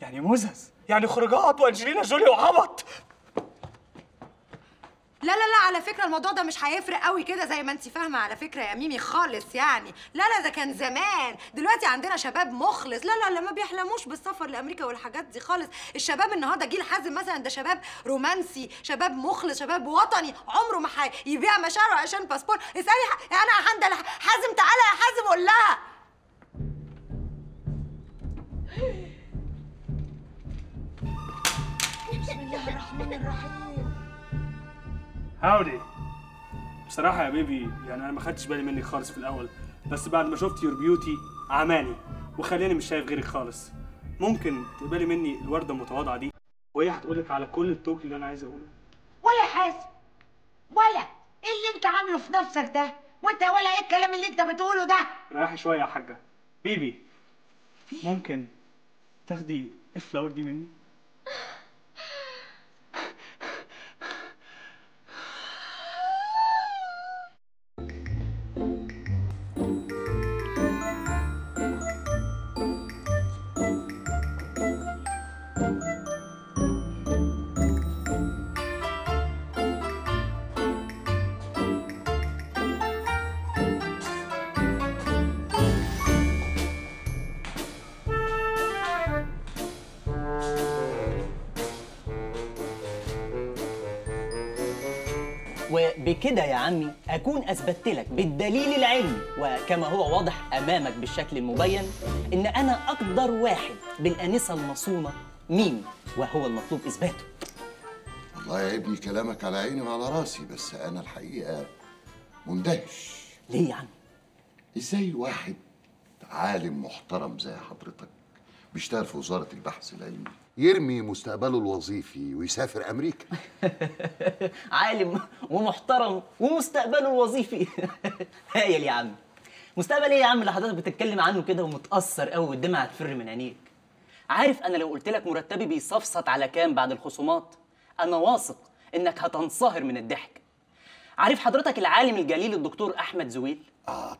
يعني مزز، يعني خروجات وأنجلينا جولي وعبط. لا لا لا على فكرة الموضوع ده مش هيفرق قوي كده زي ما انت فاهمة على فكرة يا ميمي خالص يعني. لا لا ده كان زمان، دلوقتي عندنا شباب مخلص، لا لا لا ما بيحلموش بالسفر لأمريكا والحاجات دي خالص. الشباب النهارده جيل حازم مثلا ده شباب رومانسي، شباب مخلص، شباب وطني، عمره ما هيبيع مشاعره عشان باسبور. اسألي أنا هندل حازم، تعالى يا حازم قول لها. بسم الله الرحمن الرحيم. هاودي. بصراحة يا بيبي يعني أنا ما خدتش بالي منك خالص في الأول، بس بعد ما شفت يور بيوتي عماني وخلاني مش شايف غيرك خالص. ممكن تقبلي مني الوردة المتواضعة دي وهي هتقول لك على كل التوك اللي أنا عايز أقوله. ولا حاسب ولا إيه اللي أنت عامله في نفسك ده؟ وأنت ولا إيه الكلام اللي أنت بتقوله ده؟ ريحي شوية يا حاجة. بيبي ممكن تاخدي الفلاور دي مني؟ وبكده يا عمي أكون أثبتت لك بالدليل العلمي وكما هو واضح أمامك بالشكل المبين إن أنا أقدر واحد بالأنسة المصونة مين وهو المطلوب إثباته. والله يا ابني كلامك على عيني وعلى راسي، بس أنا الحقيقة مندهش. ليه يا عمي؟ إزاي واحد عالم محترم زي حضرتك بيشتغل في وزارة البحث العلمي يرمي مستقبله الوظيفي ويسافر أمريكا؟ عالم ومحترم ومستقبله الوظيفي. هايل يا عم. مستقبل إيه يا عم اللي حضرتك بتتكلم عنه كده ومتأثر قوي والدمعة هتفر من عينيك؟ عارف أنا لو قلت لك مرتبي بيصفصط على كام بعد الخصومات؟ أنا واثق إنك هتنصهر من الضحك. عارف حضرتك العالم الجليل الدكتور أحمد زويل؟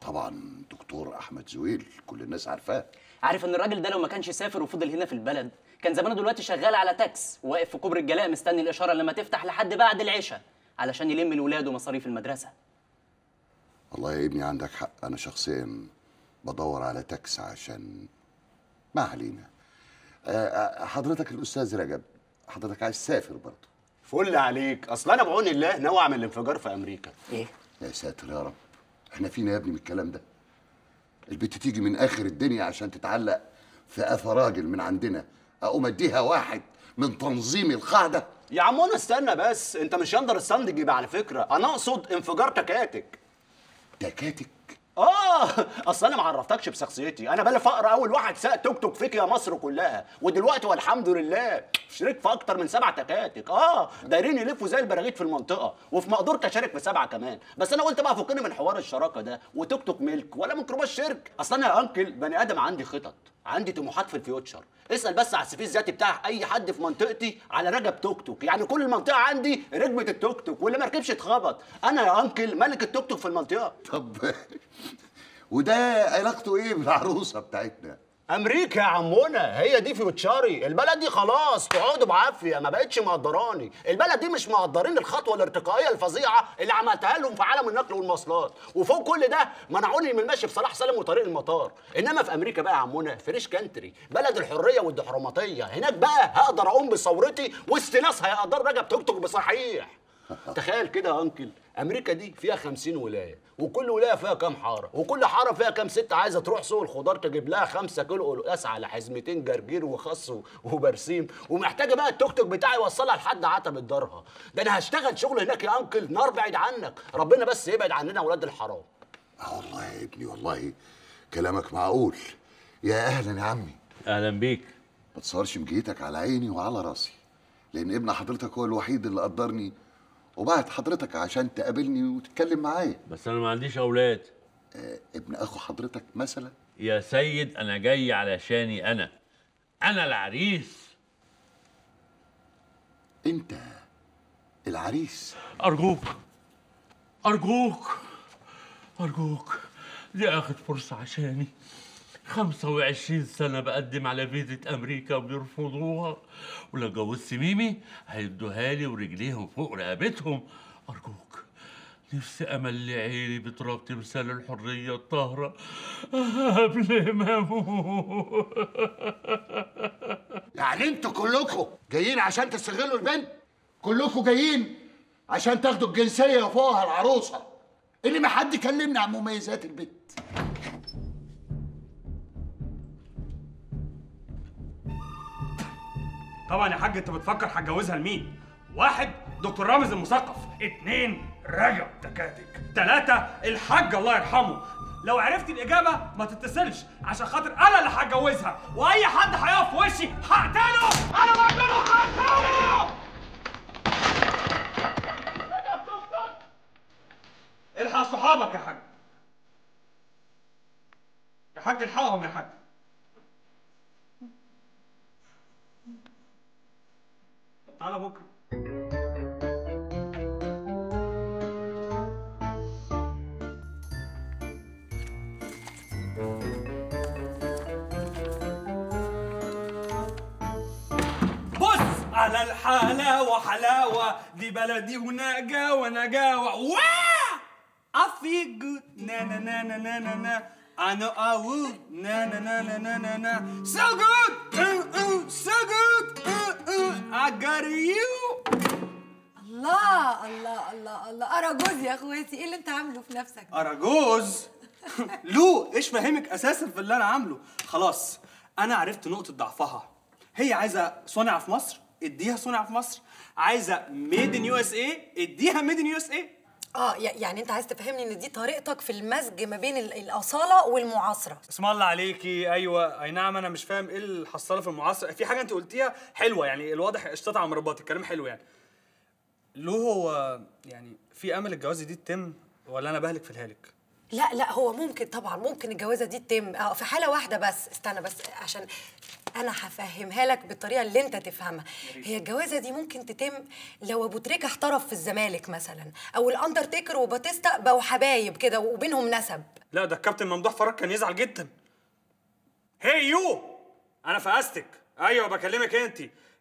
طبعا دكتور أحمد زويل كل الناس عارفاه. عارف ان الراجل ده لو ما كانش سافر وفضل هنا في البلد كان زمانه دلوقتي شغال على تاكس واقف في كوبري الجلاء مستني الاشاره لما تفتح لحد بعد العشاء علشان يلم لولاده مصاريف المدرسه. والله يا ابني عندك حق، انا شخصيا بدور على تاكس عشان ما علينا. حضرتك الاستاذ رجب حضرتك عايز تسافر برضه؟ فل عليك، اصل انا بعون الله ناوي اعمل انفجار في امريكا. ايه؟ يا ساتر يا رب. احنا فينا يا ابني من الكلام ده. البت تيجي من اخر الدنيا عشان تتعلق في قفا راجل من عندنا، اقوم اديها واحد من تنظيم القاعده؟ يا عم انا استنى بس، انت مش يندر الساند يبقى على فكره، انا اقصد انفجار تكاتك. تكاتك؟ اصل انا ما عرفتكش بشخصيتي، انا بلا فقر اول واحد ساق توك توك فيك يا مصر كلها، ودلوقتي والحمد لله شريك في اكتر من 7 تكاتك، دايرين يلفوا زي البراغيث في المنطقه، وفي مقدورك اشارك في 7 كمان، بس انا قلت بقى فكني من حوار الشراكه ده، وتوك توك ملك ولا ميكروباص شرك، اصل انا يا انكل بني ادم عندي خطط، عندي طموحات في الفيوتشر، اسال بس على السيفي الذاتي بتاع اي حد في منطقتي على رجب توك توك، يعني كل المنطقه عندي ركبه التوك توك، واللي ما ركبش اتخبط، انا يا انكل ملك التوك توك في المنطقه. طب وده علاقته ايه بالعروسه بتاعتنا؟ امريكا يا عمونا، هي دي فيوتشري، البلد دي خلاص تقعدوا بعافيه، ما بقتش مقدراني، البلد دي مش مقدرين الخطوه الارتقائيه الفظيعه اللي عملتها لهم في عالم النقل والمواصلات، وفوق كل ده منعوني من المشي في صلاح سالم وطريق المطار، انما في امريكا بقى يا عمونا فريش كانتري، بلد الحريه والديمقراطيه، هناك بقى هقدر اقوم بثورتي وسط ناس هيقدروا رجب توك توك بصحيح. تخيل كده يا انكل، امريكا دي فيها 50 ولايه، وكل ولايه فيها كام حاره، وكل حاره فيها كام ست عايزه تروح سوق الخضار تجيب لها 5 كيلو قلقاس على حزمتين جرجير وخس وبرسيم، ومحتاجه بقى التوك توك بتاعي يوصلها لحد عتبه دارها. ده انا هشتغل شغل هناك يا انكل نار بعيد عنك، ربنا بس يبعد عننا اولاد الحرام. والله يا ابني والله كلامك معقول. يا اهلا يا عمي. اهلا بيك. ما تصورش مجيتك على عيني وعلى راسي، لان ابن حضرتك هو الوحيد اللي قدرني وبعت حضرتك عشان تقابلني وتتكلم معايا. بس انا ما عنديش اولاد. ابن اخو حضرتك مثلا؟ يا سيد انا جاي علشاني، انا العريس. انت العريس؟ ارجوك ليه اخد فرصه عشاني. 25 سنة بقدم على فيزة أمريكا وبيرفضوها، ولو جوزت ميمي هيدوها لي ورجليهم فوق رقبتهم. أرجوك نفسي أملي عيني بتراب تمثال الحرية الطاهرة قبل ما أموت. يعني أنتوا كلكم جايين عشان تستغلوا البنت؟ كلكم جايين عشان تاخدوا الجنسية فوقها العروسة، اللي ما حد كلمنا عن مميزات البنت. طبعا يا حاج انت بتفكر هتجوزها لمين؟ 1 دكتور رامز المثقف، 2 رجب تكاتك، 3 الحاج الله يرحمه. لو عرفت الاجابه ما تتصلش عشان خاطر انا اللي هتجوزها، واي حد هيقف في وشي هقتله. انا بقتله هقتله. الحق صحابك يا حاج. يا حاج الحقهم يا حاج. تعالى بكره. بص على الحلاوه، حلاوه دي بلدي ونجاوه نجاوه. واه افيج نا نا نا نا نا نا نا انا اوه نا نا نا نا نا نا سو جود سو جود I got you. الله الله الله الله. أراجوز يا اخواتي، ايه اللي انت عامله في نفسك؟ أراجوز؟ لو ايش فاهمك اساسا في اللي انا عامله؟ خلاص انا عرفت نقطة ضعفها. هي عايزة صنع في مصر، اديها صنع في مصر. عايزة ميد ان يو اس اي، اديها ميد ان يو اس اي. يعني انت عايز تفهمني ان دي طريقتك في المزج ما بين الاصاله والمعاصره؟ اسم الله عليكي. ايوه اي نعم. انا مش فاهم ايه الحصاله في المعاصره. في حاجه انت قلتيها حلوه، يعني الواضح قشطه على مرباط، الكلام حلو يعني. لو هو يعني في امل الجوازه دي تتم ولا انا بهلك في الهالك؟ لا هو ممكن طبعا، ممكن الجوازه دي تتم في حاله واحده بس. استنى بس عشان انا هفهمها لك بالطريقه اللي انت تفهمها. هي الجوازه دي ممكن تتم لو ابو تريكه احترف في الزمالك مثلا، او الاندرتيكر وباتيستا بقوا حبايب كده وبينهم نسب. لا ده الكابتن ممدوح فراج كان يزعل جدا. هي يو انا فقستك. ايوه بكلمك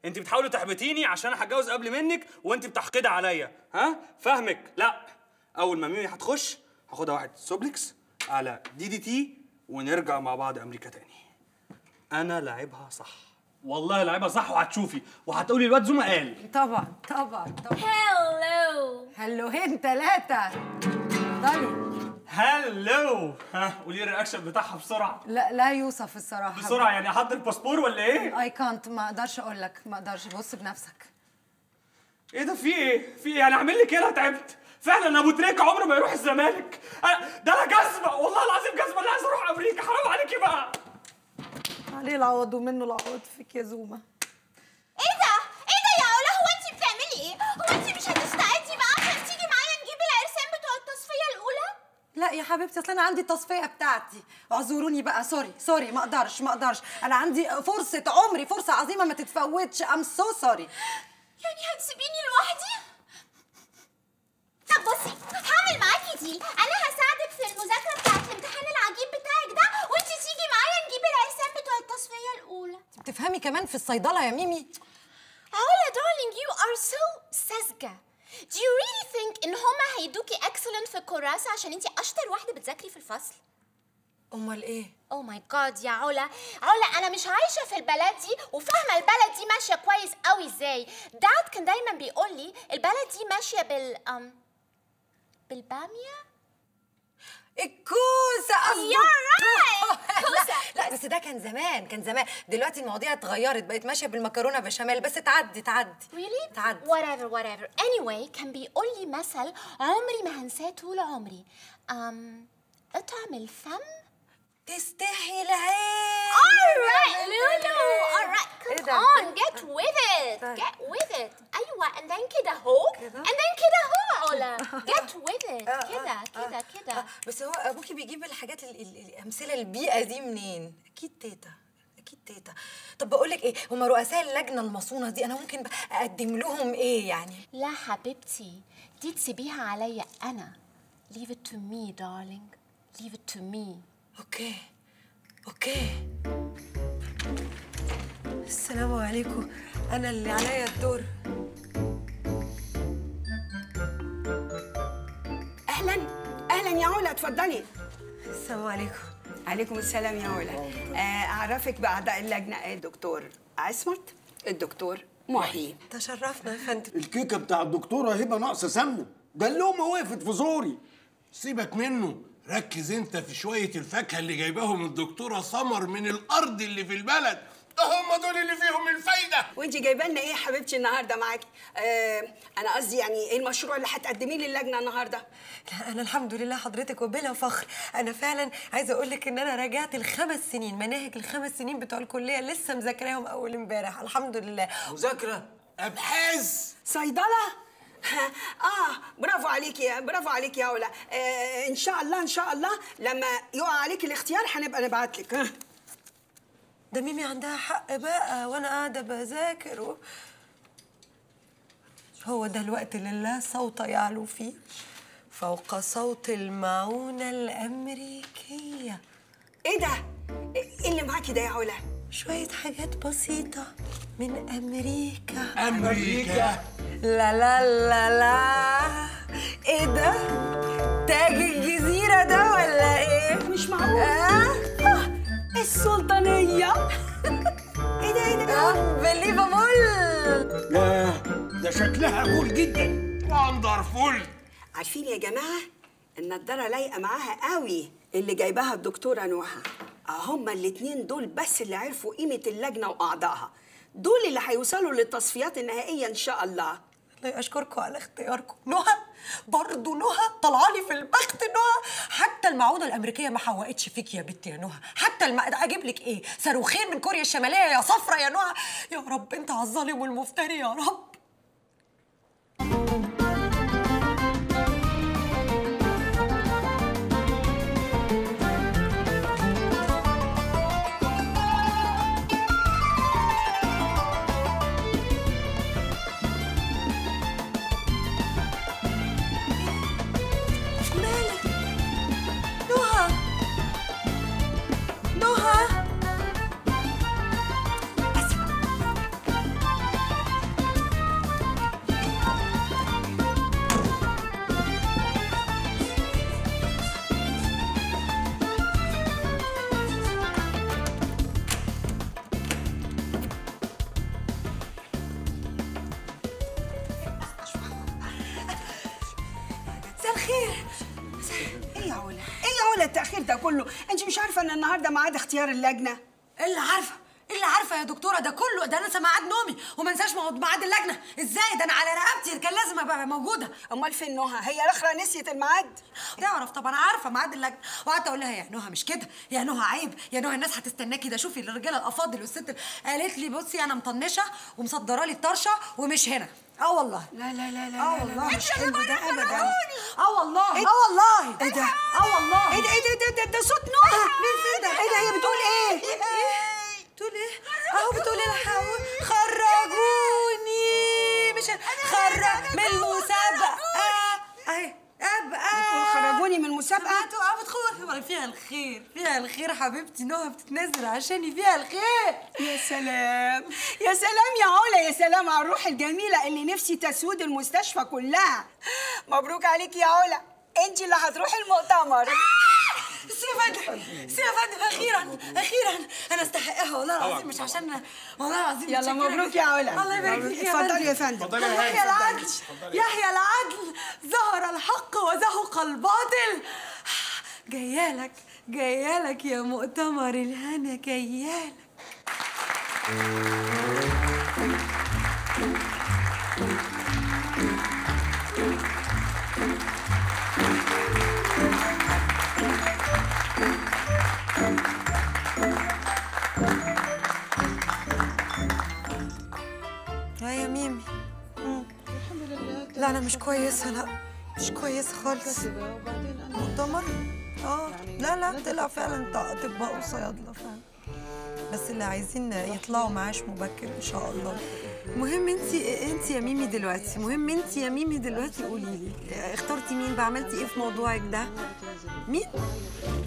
انت بتحاولي تحبطيني عشان هتجوز قبل منك وانت بتحقدي عليا، ها؟ فاهمك. لا اول ما ميمي هتخش هاخدها 1 سوبلكس على DDT ونرجع مع بعض امريكا تاني. انا لاعبها صح، والله لاعبها صح، وهتشوفي وهتقولي الواد زوما قال. طبعا طبعا طبعا. هلو هلو. هنت 3 ضلوا. هلو. ها قولي الرياكشن بتاعها بسرعه. لا لا يوصف الصراحه. بسرعه يعني احضر الباسبور ولا ايه؟ اي كانت، ما اقدرش اقول لك، ما اقدرش. بص بنفسك. ايه ده؟ في ايه؟ في ايه؟ انا اعمل لك ايه؟ انا تعبت فعلا. ابو تريكه عمره ما يروح الزمالك. ده انا جزمه والله العظيم، جزمه. انا عايز اروح امريكا، حرام عليكي بقى. عليه العوض ومنه العوض. فيك يا زومه. ايه ده؟ ايه ده يا اولا؟ هو انت بتعملي ايه؟ هو انت مش هتستعدي بقى عشان تيجي معايا نجيب العرسان بتوع التصفيه الاولى؟ لا يا حبيبتي، اصل انا عندي التصفيه بتاعتي. اعذروني بقى، سوري سوري، ما اقدرش ما اقدرش. انا عندي فرصه عمري، فرصه عظيمه ما تتفوتش. ام سو سوري. يعني هتسيبيني لوحدي؟ طب بصي، هعمل معاكي دي، انا هساعدك في المذاكره بتاعت الامتحان العجيب بتاعك ده، وانت تيجي معايا نجيب العرسان بتوع التصفيه الاولى. انت بتفهمي كمان في الصيدله يا ميمي؟ علا darling you are so ساذجه. Do you really think ان هما هيدوكي excellent في الكراسه عشان انت اشطر واحده بتذاكري في الفصل؟ امال ايه؟ اوه ماي جاد يا علا، علا انا مش عايشه في البلد دي وفاهمه البلد دي ماشيه كويس قوي ازاي. داد كان دايما بيقول لي البلد دي ماشيه بالباميه، الكوسه. يا راي كوسه. لا بس ده كان زمان، كان زمان. دلوقتي المواضيع اتغيرت، بقت ماشيه بالمكرونه بشاميل بس. تعدي تعدي really؟ تعدي whatever anyway. كان بيقول لي مثل عمري ما هنساه طول عمري، اطعم الفم تستحي العين. alright لولو، alright come on get with it get with it. ايوه and then كده اهو and then كده اهو. علا get with it كده كده كده. بس هو ابوكي بيجيب الحاجات الامثله البيئه دي منين؟ اكيد تيتا، اكيد تيتا. طب بقول لك ايه، هما رؤساء اللجنه المصونه دي انا ممكن اقدم لهم ايه يعني؟ لا حبيبتي دي تسيبيها عليا انا. leave it to me darling leave it to me. اوكي. السلام عليكم، انا اللي عليا الدور. اهلا اهلا يا علا، اتفضلي. السلام عليكم. عليكم السلام يا علا. اعرفك باعضاء اللجنه. الدكتور عصمت، الدكتور محيي. تشرفنا يا فندم. الكيكه بتاع الدكتوره هبه ناقصه سمنه، ده اللقمه وقفت في زوري. سيبك منه، ركز انت في شوية الفاكهة اللي جايباهم الدكتورة سمر من الأرض اللي في البلد، ده هم دول اللي فيهم الفايدة. وانتي جايبة لنا ايه يا حبيبتي النهارده معاكي؟ أنا قصدي يعني ايه المشروع اللي هتقدميه للجنة النهارده؟ لا أنا الحمد لله حضرتك وبلا فخر، أنا فعلا عايزة أقول لك إن أنا راجعت ال5 سنين، مناهج ال5 سنين بتوع الكلية لسه مذاكراهم أول امبارح، الحمد لله. مذاكرة؟ أبحاث؟ صيدلة؟ برافو عليكي، برافو عليكي يا علا. ان شاء الله ان شاء الله لما يقع عليكي الاختيار هنبقى نبعت لك. ده ميمي عندها حق بقى، وانا قاعده بذاكر هو ده الوقت لله صوت يعلو فيه فوق صوت المعونه الامريكيه. ايه ده؟ ايه اللي معاكي ده يا علا؟ شويه حاجات بسيطه من امريكا. امريكا؟ لا لا لا لا، ايه ده؟ تاج الجزيرة ده ولا ايه؟ مش معقول. السلطانية. ايه ده ايه ده؟ انبليفابل. ده شكلها كول جدا. وندرفول. عارفين يا جماعة النضارة لايقة معاها قوي اللي جايباها الدكتورة نوحة. هما الاتنين دول بس اللي عرفوا قيمة اللجنة وأعضائها. دول اللي هيوصلوا للتصفيات النهائية إن شاء الله. الله أشكركم على اختياركم. نهى برضه، نهى طالعه لي في البخت. نهى حتى المعونة الأمريكية ما حوقتش فيك يا بنتي يا نهى. حتى أجيب لك إيه؟ صاروخين من كوريا الشمالية يا صفرة يا نهى. يا رب أنت على الظالم والمفتري يا رب. ايه يا علا؟ ايه يا علا التأخير ده كله؟ انت مش عارفة ان النهارده ميعاد اختيار اللجنة؟ اللي عارفة؟ اللي عارفة يا دكتورة ده كله، ده انا سامعة نومي وما انساش ميعاد اللجنة، ازاي؟ ده انا على رقبتي كان لازم ابقى موجودة. امال فين نهى؟ هي الاخرة نسيت الميعاد؟ تعرف طبعا عارفة ميعاد اللجنة، وقعدت اقول لها يا نهى مش كده، يا نهى عيب، يا نهى الناس هتستناكي، ده شوفي الرجالة الافاضل والست. قالت لي بصي انا مطنشة ومصدرة لي الطرشة ومش هنا. اه والله لا لا لا لا اه والله مش حلو ده ابدا. اه والله اه والله ايه ده؟ اه والله ايه ده؟ ايه ده؟ ده صوت نوح مين ده؟ ايه ده؟ هي بتقول ايه؟ بتقول ايه؟ اهو بتقول الحقوني خرجوني، مش خرج من المسابقه اهي ابقى، خرجوني من المسابقه. اه بتخون فيها الخير، فيها الخير حبيبتي، نهى بتتنازل عشاني فيها الخير. يا سلام يا سلام يا علا، يا سلام على الروح الجميله اللي نفسي تسود المستشفى كلها. مبروك عليكي يا علا، انت اللي هتروحي المؤتمر. سيادة اخيرا اخيرا، انا استحقها والله العظيم، مش عشان والله العظيم. يلا مبروك يا علا، الله يبارك فيك. اتفضلي يا فندم. يحيى العدل يحيى العدل، ظهر الحق وزهق الباطل. جايالك جايالك يا مؤتمر الهنا، جايالك. يا ميمي الحمد لله. لا انا مش كويسه، لا مش كويسه خالص. مؤتمر؟ اه لا لا طلع فعلا اطباء وصيادله فعلا، بس اللي عايزين يطلعوا معاش مبكر ان شاء الله. المهم انت يا ميمي دلوقتي، المهم انت يا ميمي دلوقتي قولي لي اخترتي مين بقى؟ عملتي ايه في موضوعك ده؟ مين؟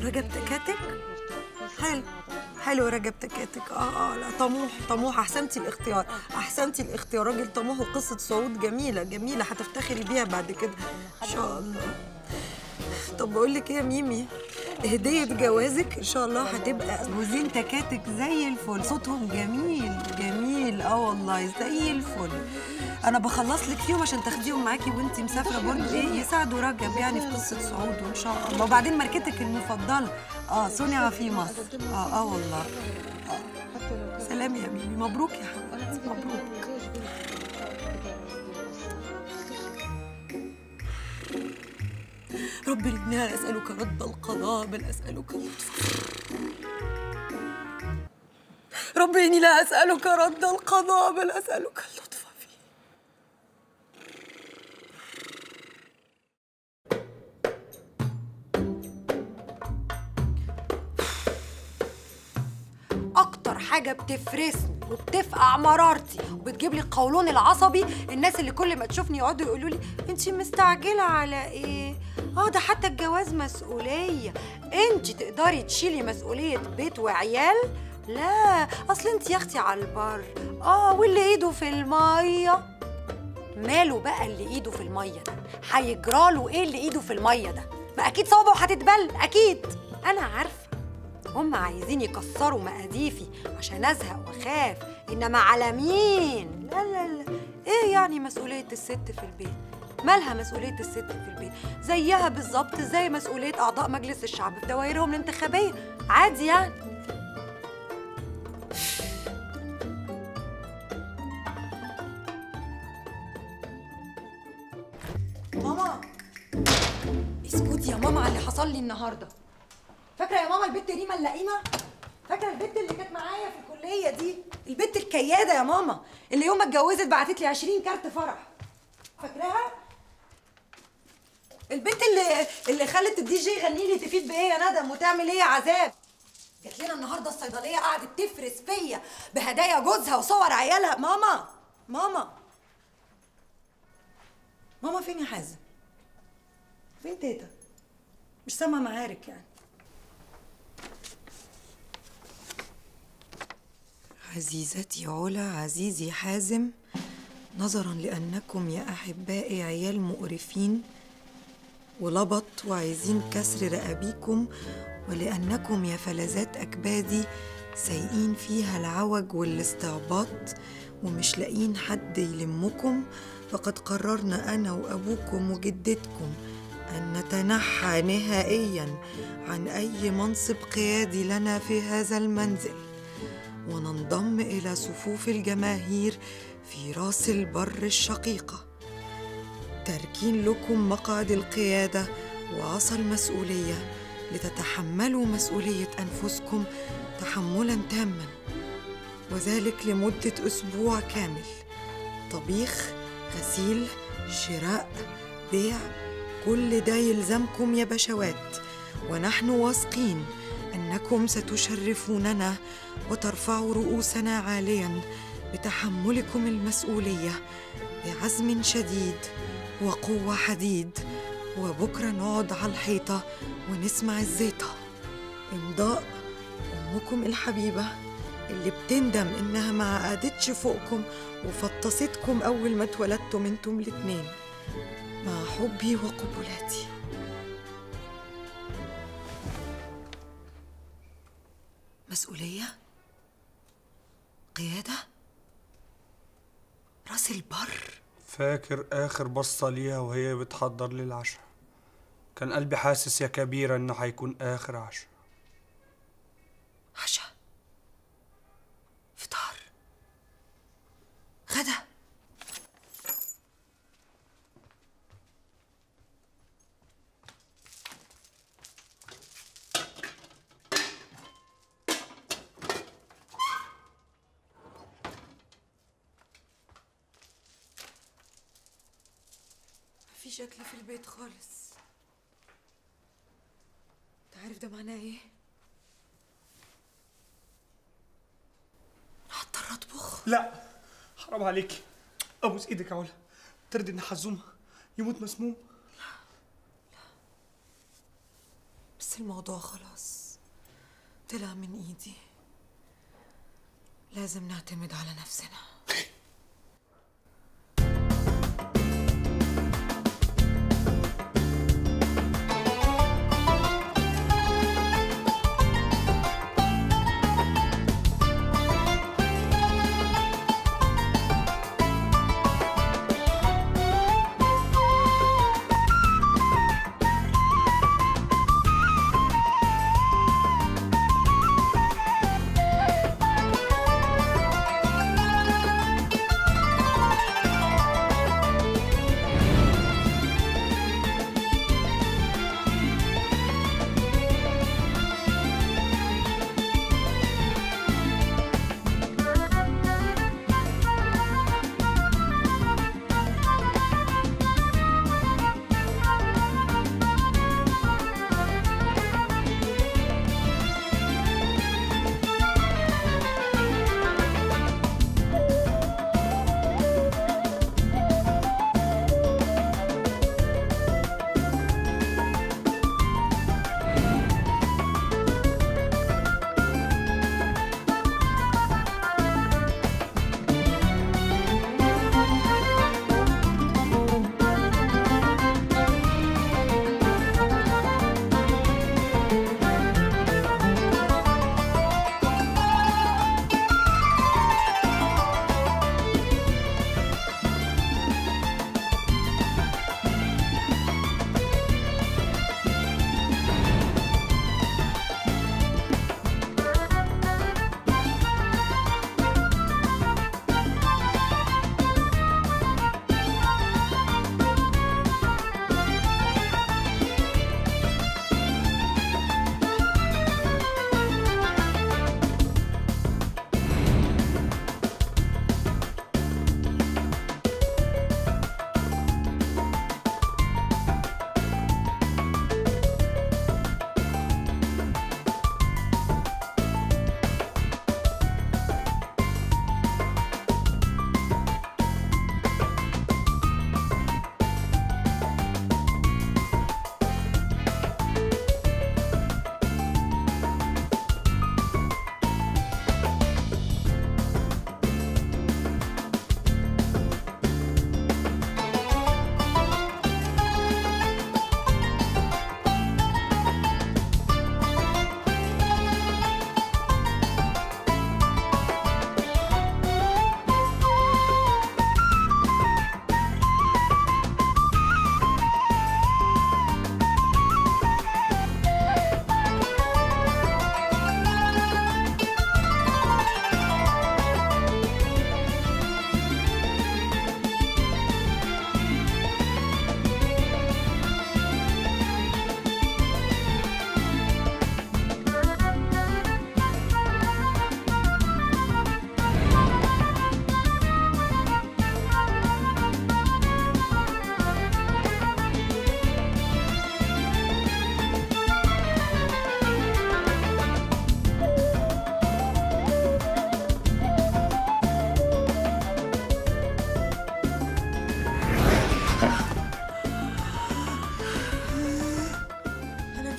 رجب تكاتك؟ حلو حلو رجب تكاتك. لا طموح طموح، احسنتي الاختيار احسنتي الاختيار، راجل طموح وقصه صعود جميله جميله هتفتخري بيها بعد كده ان شاء الله. طب بقول لك ايه يا ميمي، هديه جوازك ان شاء الله هتبقى جوزين تكاتك زي الفل، صوتهم جميل جميل. والله زي الفل، انا بخلص لك فيهم عشان تاخديهم معاكي وانتي مسافره برضه، ايه يساعدوا رجب يعني في قصه صعوده ان شاء الله. وبعدين ماركتك المفضله صنع في مصر. والله سلام يا ميمي، مبروك يا حبيبتي مبروك. رب لا اسالك رد القضاء بل اسالك رب اني لا اسالك رد القضاء بل اسالك اللطف فيه. اكتر حاجه بتفرسني وبتفقع مرارتي وبتجيب لي القولون العصبي الناس اللي كل ما تشوفني يقعدوا يقولوا لي انت مستعجله على ايه؟ ده حتى الجواز مسؤوليه، انت تقدري تشيلي مسؤوليه بيت وعيال؟ لا اصل انت يا اختي على البر، واللي ايده في الميه. ماله بقى اللي ايده في الميه ده؟ هيجراله ايه اللي ايده في الميه ده؟ ما اكيد صوابعه هتتبل اكيد. انا عارفه هم عايزين يكسروا مقاديفي عشان ازهق واخاف، انما على مين؟ لا لا لا، ايه يعني مسؤوليه الست في البيت؟ مالها مسؤوليه الست في البيت؟ زيها بالظبط زي مسؤوليه اعضاء مجلس الشعب في دوائرهم الانتخابيه، عادي يعني. ماما اسكتي يا ماما على اللي حصل لي النهارده. فاكره يا ماما البت ريما اللئيمه؟ فاكره البت اللي كانت معايا في الكليه دي؟ البت الكياده يا ماما اللي يوم ما اتجوزت بعتت لي 20 كارت فرح، فاكراها؟ البت اللي خلت الدي جي يغني لي تفيد بايه يا ندم وتعمل ايه يا عذاب؟ جات لنا النهارده الصيدليه قعدت تفرس فيا بهدايا جوزها وصور عيالها. ماما ماما ماما فين يا حازم؟ فين تيتا؟ مش سامعه معارك يعني. عزيزتي علا، عزيزي حازم، نظرا لأنكم يا أحبائي عيال مقرفين ولبط وعايزين كسر رقبيكم، ولأنكم يا فلذات أكبادي سايقين فيها العوج والاستعباط ومش لاقيين حد يلمكم، فقد قررنا أنا وأبوكم وجدتكم أن نتنحى نهائياً عن أي منصب قيادي لنا في هذا المنزل، وننضم إلى صفوف الجماهير في راس البر الشقيقة، تركين لكم مقعد القيادة وعصا المسؤولية لتتحملوا مسؤولية أنفسكم تحملاً تاماً، وذلك لمدة أسبوع كامل، طبيخ، غسيل، شراء، بيع، كل ده يلزمكم يا بشوات، ونحن واثقين أنكم ستشرفوننا وترفعوا رؤوسنا عالياً بتحملكم المسؤولية بعزم شديد وقوة حديد. وبكرة نقعد على الحيطة ونسمع الزيطة. إمضاء أمكم الحبيبة اللي بتندم إنها ما عقدتش فوقكم وفطستكم أول ما اتولدتم انتم الاتنين، مع حبي وقبلاتي. مسؤولية، قيادة، راس البر. فاكر آخر بصة ليها وهي بتحضر للعشاء، كان قلبي حاسس يا كبيرة إن هيكون آخر عشاء. عشاء، فطار، غدا. مفيش أكل في البيت خالص. أنت عارف ده معناه إيه؟ هضطر أطبخ. لا، حرام عليكي، أبوس إيدك يا علا، ترضي إن حزومة يموت مسموم؟ لا، بس الموضوع خلاص طلع من إيدي، لازم نعتمد على نفسنا.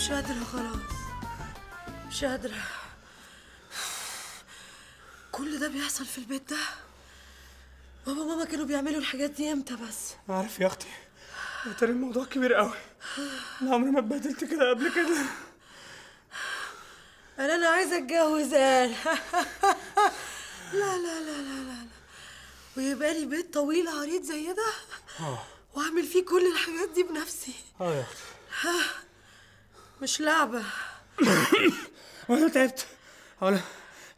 مش قادرة خلاص، مش قادرة. كل ده بيحصل في البيت ده؟ بابا وماما كانوا بيعملوا الحاجات دي امتى بس؟ عارف يا اختي، يا ترى الموضوع كبير قوي. انا عمري ما اتبهدلت كده قبل كده. انا عايزه اتجوز قال. لا لا لا لا لا، ويبقى لي بيت طويل عريض زي ده واعمل فيه كل الحاجات دي بنفسي. يا اختي مش لعبه. وانا تعبت.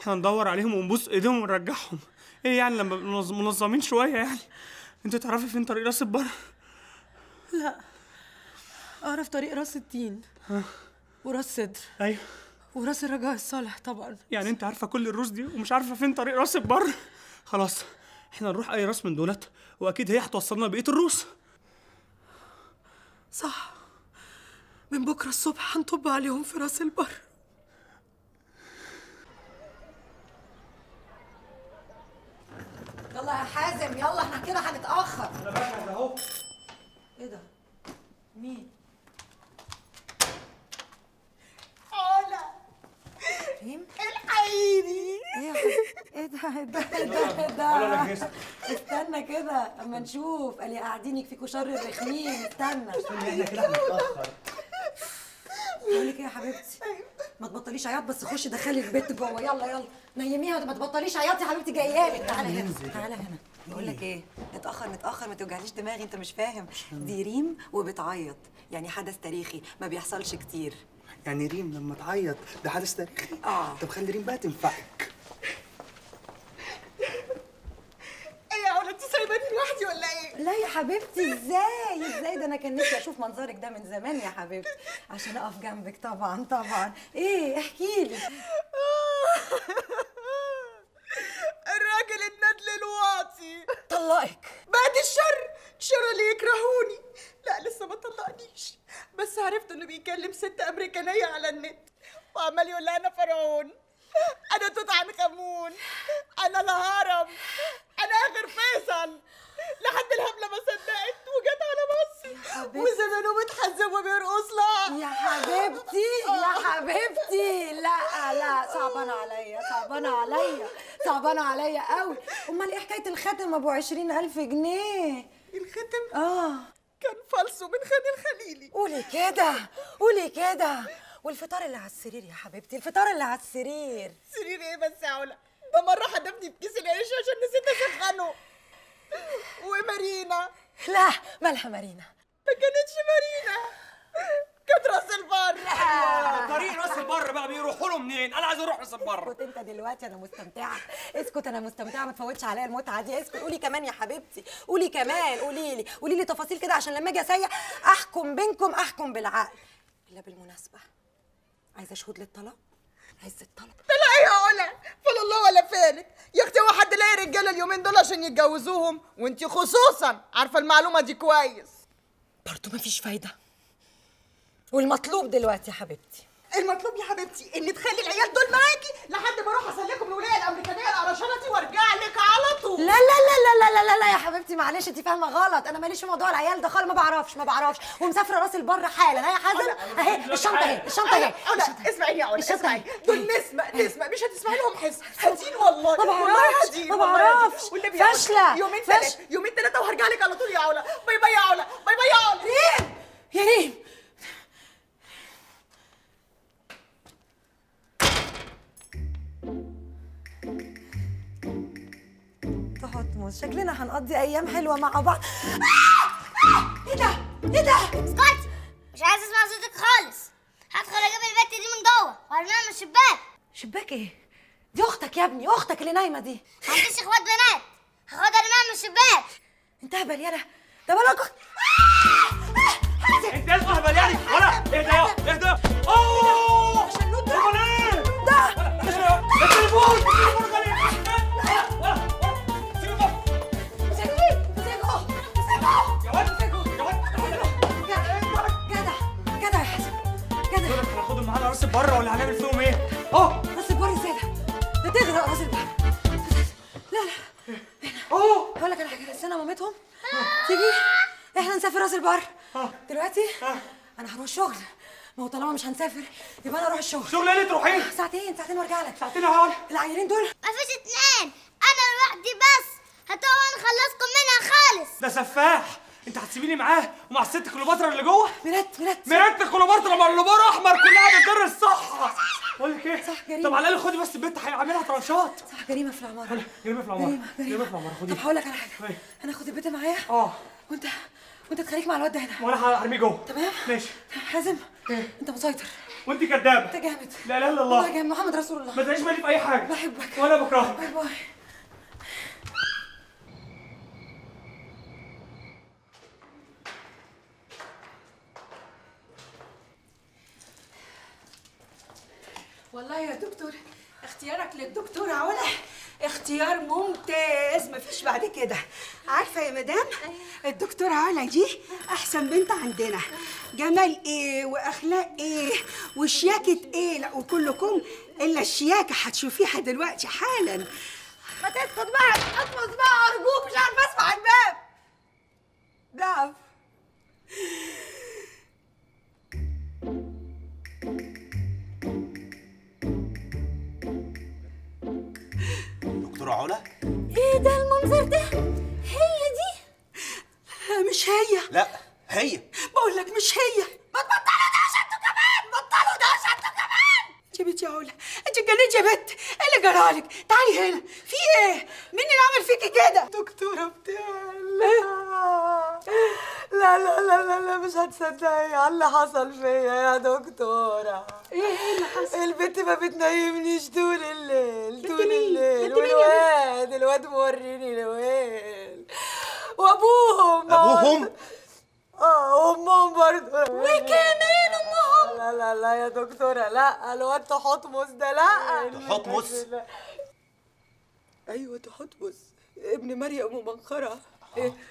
احنا ندور عليهم ونبوس ايديهم ونرجعهم. ايه يعني لما منظمين شويه يعني؟ انت تعرفي فين طريق راس البر؟ لا، اعرف طريق راس الدين وراس صدر. ايوه، وراس الرجاء الصالح طبعا. يعني انت عارفه كل الروس دي ومش عارفه فين طريق راس البر؟ خلاص احنا نروح اي راس من دولت واكيد هي هتوصلنا بقيه الروس. صح، من بكره الصبح هنطب عليهم في راس البر. يلا يا حازم يلا، احنا كده هنتاخر. انا بجهز اهو. ايه ده؟ مين؟ علا فيم؟ الحقيني. ايه ايه ده؟ ده استنى كده اما نشوف. قال لي قاعدين يكفيكوا شر الرخمين. استنى استنى، احنا كده هنتاخر. بقول لك ايه يا حبيبتي؟ ما تبطليش عياط بس، خشي دخلي البيت جوه. يلا يلا نيميها، ما تبطليش عياط يا حبيبتي. جايه لك. تعالى هنا تعالى هنا. بقول لك ايه، نتاخر ما توجعليش دماغي. انت مش فاهم، دي ريم وبتعيط، يعني حدث تاريخي ما بيحصلش كتير. يعني ريم لما تعيط ده حدث تاريخي؟ طب خلي ريم بقى تنفعك. ايه يا ولد، انت سايباني لوحدي ولا ايه؟ لا يا حبيبتي، ازاي ده انا كان نفسي اشوف منظرك ده من زمان يا حبيبتي عشان اقف جنبك. طبعا طبعا. ايه احكي لي. الراجل الندل الواطي طلقك بعد الشر اللي يكرهوني. لا لسه ما طلقنيش، بس عرفت انه بيكلم ست امريكانيه على النت وعمال يقول لها انا فرعون، انا توت عنخ امون، انا الهرم، انا اخر فيصل. لحد الهبله ما صدقت وجت على مصر وزمانه متحزم وبيرقص لها. يا حبيبتي يا حبيبتي، لا لا، صعبانه عليا صعبانه عليا صعبانه عليا قوي. امال ايه حكايه الخاتم ابو 20,000 جنيه؟ الخاتم كان فالصو من خان الخليلي. قولي كده قولي كده. والفطار اللي على السرير يا حبيبتي، الفطار اللي على السرير. سرير ايه بس يا علا؟ ده مره حدفني بكيس العيش عشان نسيت اسخنه. ومارينا، لا مالها مارينا؟ ما كانتش مارينا، كانت راس البر. طريق راس البر بقى بيروحوا له منين؟ انا عايز اروح راس البر. اسكت انت دلوقتي، انا مستمتعه. اسكت انا مستمتعه، ما تفوتش عليا المتعه دي. اسكت. قولي كمان يا حبيبتي، قولي كمان، قولي لي تفاصيل كده عشان لما اجي اسيح احكم بينكم، احكم بالعقل. الا بالمناسبه عايزه شهود للطلاق، عايزه الطلاق. طلع ايه يا علا؟ فالله ولا فالك يا اختي. هو حد لاقي رجاله اليومين دول عشان يتجوزوهم؟ وانتي خصوصا عارفه المعلومه دي كويس. برضه مفيش فايده. والمطلوب دلوقتي يا حبيبتي، المطلوب يا حبيبتي ان تخلي العيال دول معاكي لحد ما اروح اسلكم الولايه الامريكانيه القرشانه دي وارجع لك على طول. لا لا لا لا لا لا لا يا حبيبتي، معلش انت فاهمه غلط. انا ماليش في موضوع العيال ده خالص، ما بعرفش ومسافره راس البر حالا. ها يا حازم، اهي الشنطه اهي، الشنطه اهي. اسمعي يا علا، اسمعي دول. نسمع مش هتسمعي لهم حس. هدين والله، ما بعرفش فاشله. يومين ثلاثه وهرجع لك على طول يا علا. باي باي يا علا، باي باي يا علا. ريم يا ريم. شكلنا هنقضي ايام حلوه مع بعض. ايه ده؟ ايه ده؟ اسكتي، مش عايزه اسمع صوتك خالص. هدخل اجيب البت دي من جوه وارميها من الشباك. شباك ايه؟ دي اختك يا ابني، اختك اللي نايمه دي. ما عنديش اخوات بنات، هاخدها ارميها من الشباك. انت هبل يالا، ده بلاك. انت اسمه هبل يعني ولا اهدى اهدى. اوه عشان نود ده ده التليفون. على راس البر ولا هنعمل فيهم ايه؟ راس البر ازاي ده؟ تغرق راس البر. لا لا هقول لك على حاجه، استنى مامتهم تيجي احنا نسافر راس البر دلوقتي. انا هروح الشغل، ما هو طالما مش هنسافر يبقى انا اروح الشغل. شغل ايه اللي تروحيه؟ ساعتين وارجع لك. ساعتين اهو. العيالين دول مفيش اتنين، انا لوحدي بس هتقوم اخلصكم منها خالص. ده سفاح، انت هتسيبيني معاه ومع الست كليوباترا اللي جوه؟ مرات كليوباترا مع اللبار احمر كلها بتضر الصحه. بقول لك ايه؟ صح جريمه. طب على الاقل خدي بس البنت هيعملها طرنشات. صح جريمه في العماره. جريمه في العماره خدي. طب هقول لك على حاجه، انا اخد البنت معايا وانت تخليك مع الواد ده هنا وانا هرميه جوه. تمام ماشي. حازم انت مسيطر وانت كدابه. انت جامد. لا اله الا الله. والله جامد، محمد رسول الله. ما تعيش بالي في اي حاجه. بحبك ولا بكرهك. باي باي. والله يا دكتور اختيارك للدكتورة علا اختيار ممتاز، مفيش بعد كده. عارفة يا مدام، الدكتورة علا دي أحسن بنت عندنا. جمال إيه وأخلاق إيه وشياكة إيه، لا وكلكم إلا الشياكة هتشوفيها دلوقتي حالا. ما تسكت بقى، أطمس بقى أرجوك، مش عارفة أسمع الباب. ضعف. علا؟ ايه ده المنظر ده؟ هي دي؟ مش هي. لا هي. بقول لك مش هي. ما تبطلوا دوشه انتوا كمان، بطلوا دوشه انتوا كمان. انت بنت يا علا، انت اتجننتي يا بنت، ايه اللي جرالك؟ تعالي هنا، في ايه؟ مين اللي عمل فيكي كده؟ دكتوره بتاعي. لا لا لا لا لا مش هتصدقي على اللي حصل فيا يا دكتوره. ايه اللي حصل؟ البنت ما بتنيمنيش طول الليل طول الليل، والواد موريني الويل، وابوهم وامهم برضه، وكمان امهم. لا لا لا يا دكتوره، لا الواد تحتمس ده، لا تحتمس. ايوه تحتمس ابن مريم ومنقره.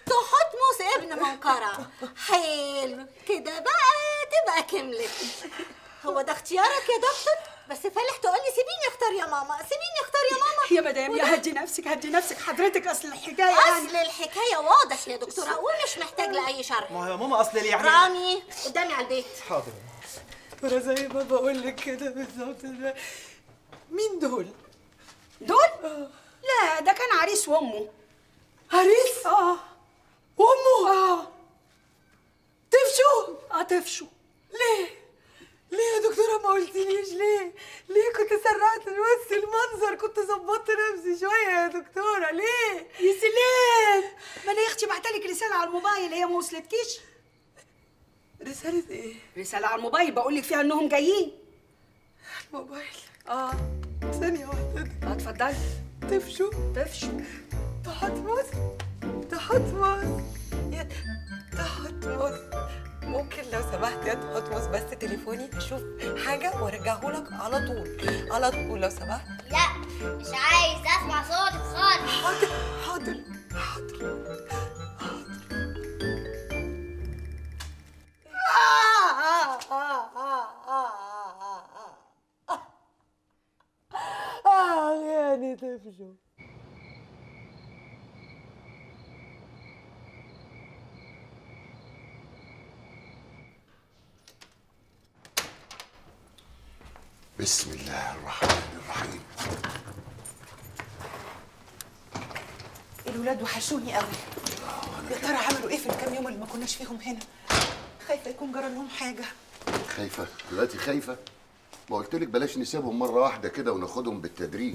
تحتمس ابن منقره. حلو كده بقى، تبقى كملت. هو ده اختيارك يا دكتور؟ بس فالح تقول لي سيبيني اختار يا ماما، سيبيني اختار يا ماما. يا مدام يا هدي نفسك، هدي نفسك حضرتك، اصل الحكايه الحكايه واضح يا دكتوره ومش محتاج لاي شرح. ما يا ماما اصل يعني رامي قدامي على البيت. حاضر دكتوره، زي ما بقول لك كده بالظبط. مين دول؟ دول؟ لا ده كان عريس وامه. عريس؟ وامه؟ طفشوا؟ طفشوا. ليه؟ ليه يا دكتوره ما قلتليش ليه؟ ليه كنت سرعت نفسي المنظر، كنت ظبطت نفسي شويه يا دكتوره ليه؟ يا سلام، ما انا يا اختي بعتلك رساله على الموبايل، هي ما وصلتكيش؟ رساله ايه؟ رساله على الموبايل بقولك فيها انهم جايين. الموبايل؟ ثانيه واحده. اتفضلي. طفشوا؟ طفشوا. تحتمس؟ تحتمس يا تحتمس، ممكن لو سمحت يا تحتمس بس تليفوني اشوف حاجه وارجعهولك على طول على طول لو سمحت. لا مش عايز اسمع صوتك خالص. حاضر حاضر حاضر حاضر. يعني تفشوا. بسم الله الرحمن الرحيم. الولاد وحشوني قوي. يا ترى عملوا ايه في الكام يوم اللي ما كناش فيهم هنا؟ خايفه يكون جرى لهم حاجه. خايفه؟ دلوقتي خايفه؟ ما قلت لك بلاش نسيبهم مره واحده كده وناخدهم بالتدريج.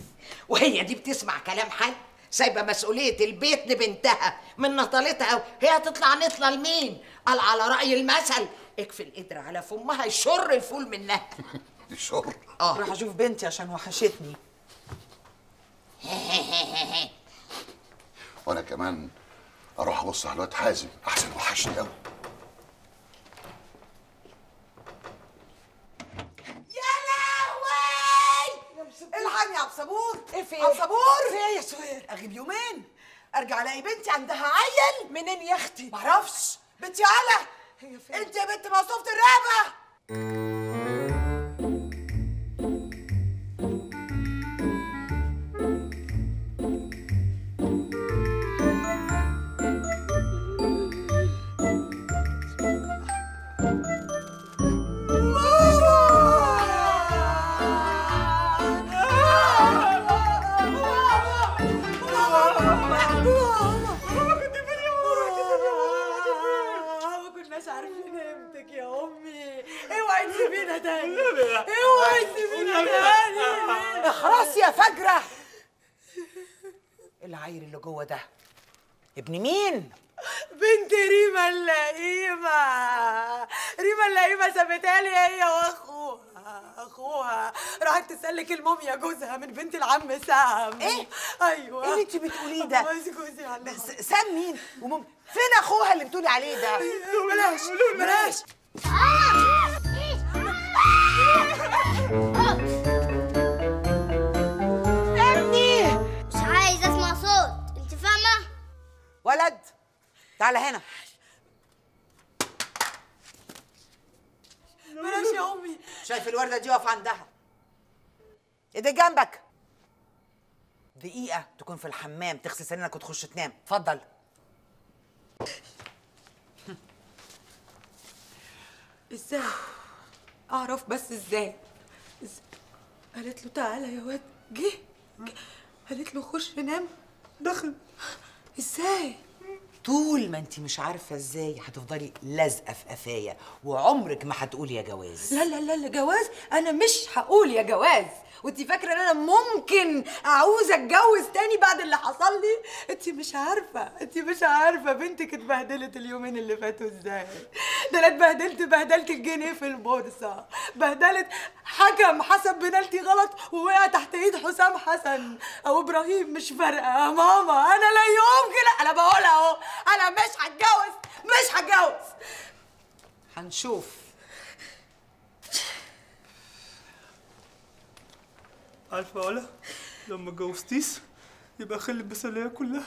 وهي دي بتسمع كلام حد؟ سايبه مسؤوليه البيت لبنتها من نطلتها، هي هتطلع نطله لمين؟ قال على راي المثل اكفي القدر على فمها يشر الفول منها. يشر؟ راح اشوف بنتي عشان وحشتني. وانا كمان اروح ابص على الواد حازم احسن، وحشني قوي. يا لهوي الحقني يا عبد الصبور. ايه في ايه؟ عبد الصبور في ايه يا سهير؟ اغيب يومين ارجع الاقي بنتي عندها عيل. منين يا اختي؟ معرفش. بنتي علا انت يا بنت موصوفة الرقبة. خدمتك يا امي، اوعي تسيبينا تاني، اوعي تسيبينا تاني. اخرس يا فجرة. العيل اللي جوه ده ابن مين؟ بنت ريما اللئيمة. ريما اللئيمة سابتها لي هي واخوها، راحت تسلك الموميا جوزها من بنت العم سام. ايه؟ ايوه. ايه اللي انت بتقوليه ده؟ جوزي على سام مين؟ وموميا فين اخوها اللي بتقولي عليه ده؟ بلاش بلاش. ولد تعالى هنا. بلاش يا امي. شايف الورده دي واقفه عندها، ايديك جنبك، دقيقه تكون في الحمام تغسل سنانك وتخش تنام. اتفضل. ازاي اعرف بس ازاي؟ قالت له تعالى يا واد، جه قالت له خش نام، دخل. ازاي؟ طول ما انت مش عارفه ازاي هتفضلي لازقه في قفايا وعمرك ما هتقولي يا جواز. لا لا لا جواز، انا مش هقول يا جواز. وانت فاكره ان انا ممكن اعوز اتجوز تاني بعد اللي حصل لي؟ انت مش عارفه، بنتك اتبهدلت اليومين اللي فاتوا ازاي. ده انا اتبهدلت بهدلت الجنيه في البورصه، بهدلت حكم حسب بنالتي غلط ووقع تحت ايد حسام حسن او ابراهيم، مش فارقه يا ماما. انا لا يمكن، انا بقول اهو انا مش هتجوز، هنشوف. عارفه ولا لو ما اتجوزتيش يبقى خلي البساليه كلها.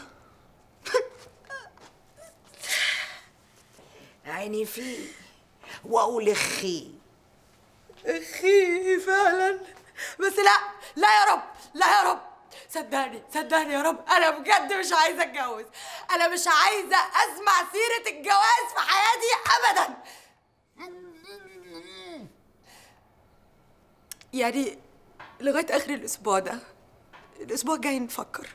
عيني فيه واقول اخي فعلا. بس لا يا رب، صدقني يا رب، انا بجد مش عايزه اتجوز، انا مش عايزه اسمع سيره الجواز في حياتي ابدا. يعني لغايه اخر الاسبوع ده، الاسبوع الجاي نفكر.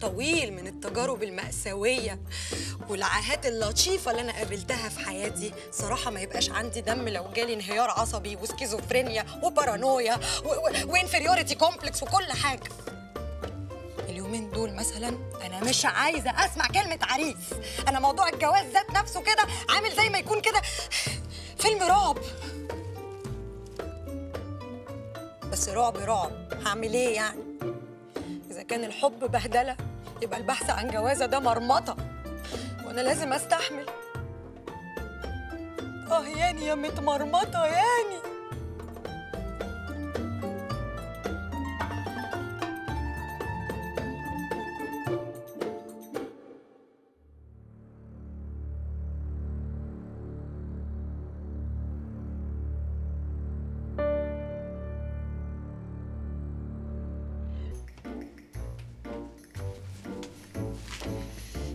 طويل من التجارب المأساوية والعاهات اللطيفة اللي أنا قابلتها في حياتي، صراحة ما يبقاش عندي دم لو جالي انهيار عصبي وسكيزوفرينيا وبارانويا وانفيريوريتي كومبلكس وكل حاجة. اليومين دول مثلا أنا مش عايزة أسمع كلمة عريس، أنا موضوع الجواز ذات نفسه كده عامل زي ما يكون كده فيلم رعب. بس رعب هعمل إيه يعني؟ إذا كان الحب بهدلة يبقى البحث عن جوازة ده مرمطة، وأنا لازم أستحمل. آه ياني يا متمرمطة ياني.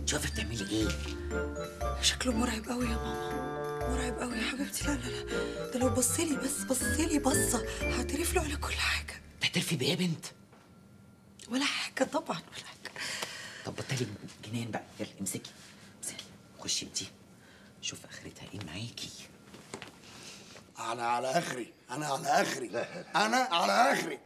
شوفي بتعملي ايه؟ شكله مرعب قوي يا ماما، مرعب قوي يا حبيبتي. لا لا لا، ده لو بصيلي بس، بصيلي بصه هعترف له على كل حاجه. هتعترفي بايه يا بنت؟ ولا حاجه طبعا، ولا حاجه. طب بطلي جنان بقى، يلا امسكي خشي بدي، شوف اخرتها ايه معاكي. انا على اخري، انا على اخري.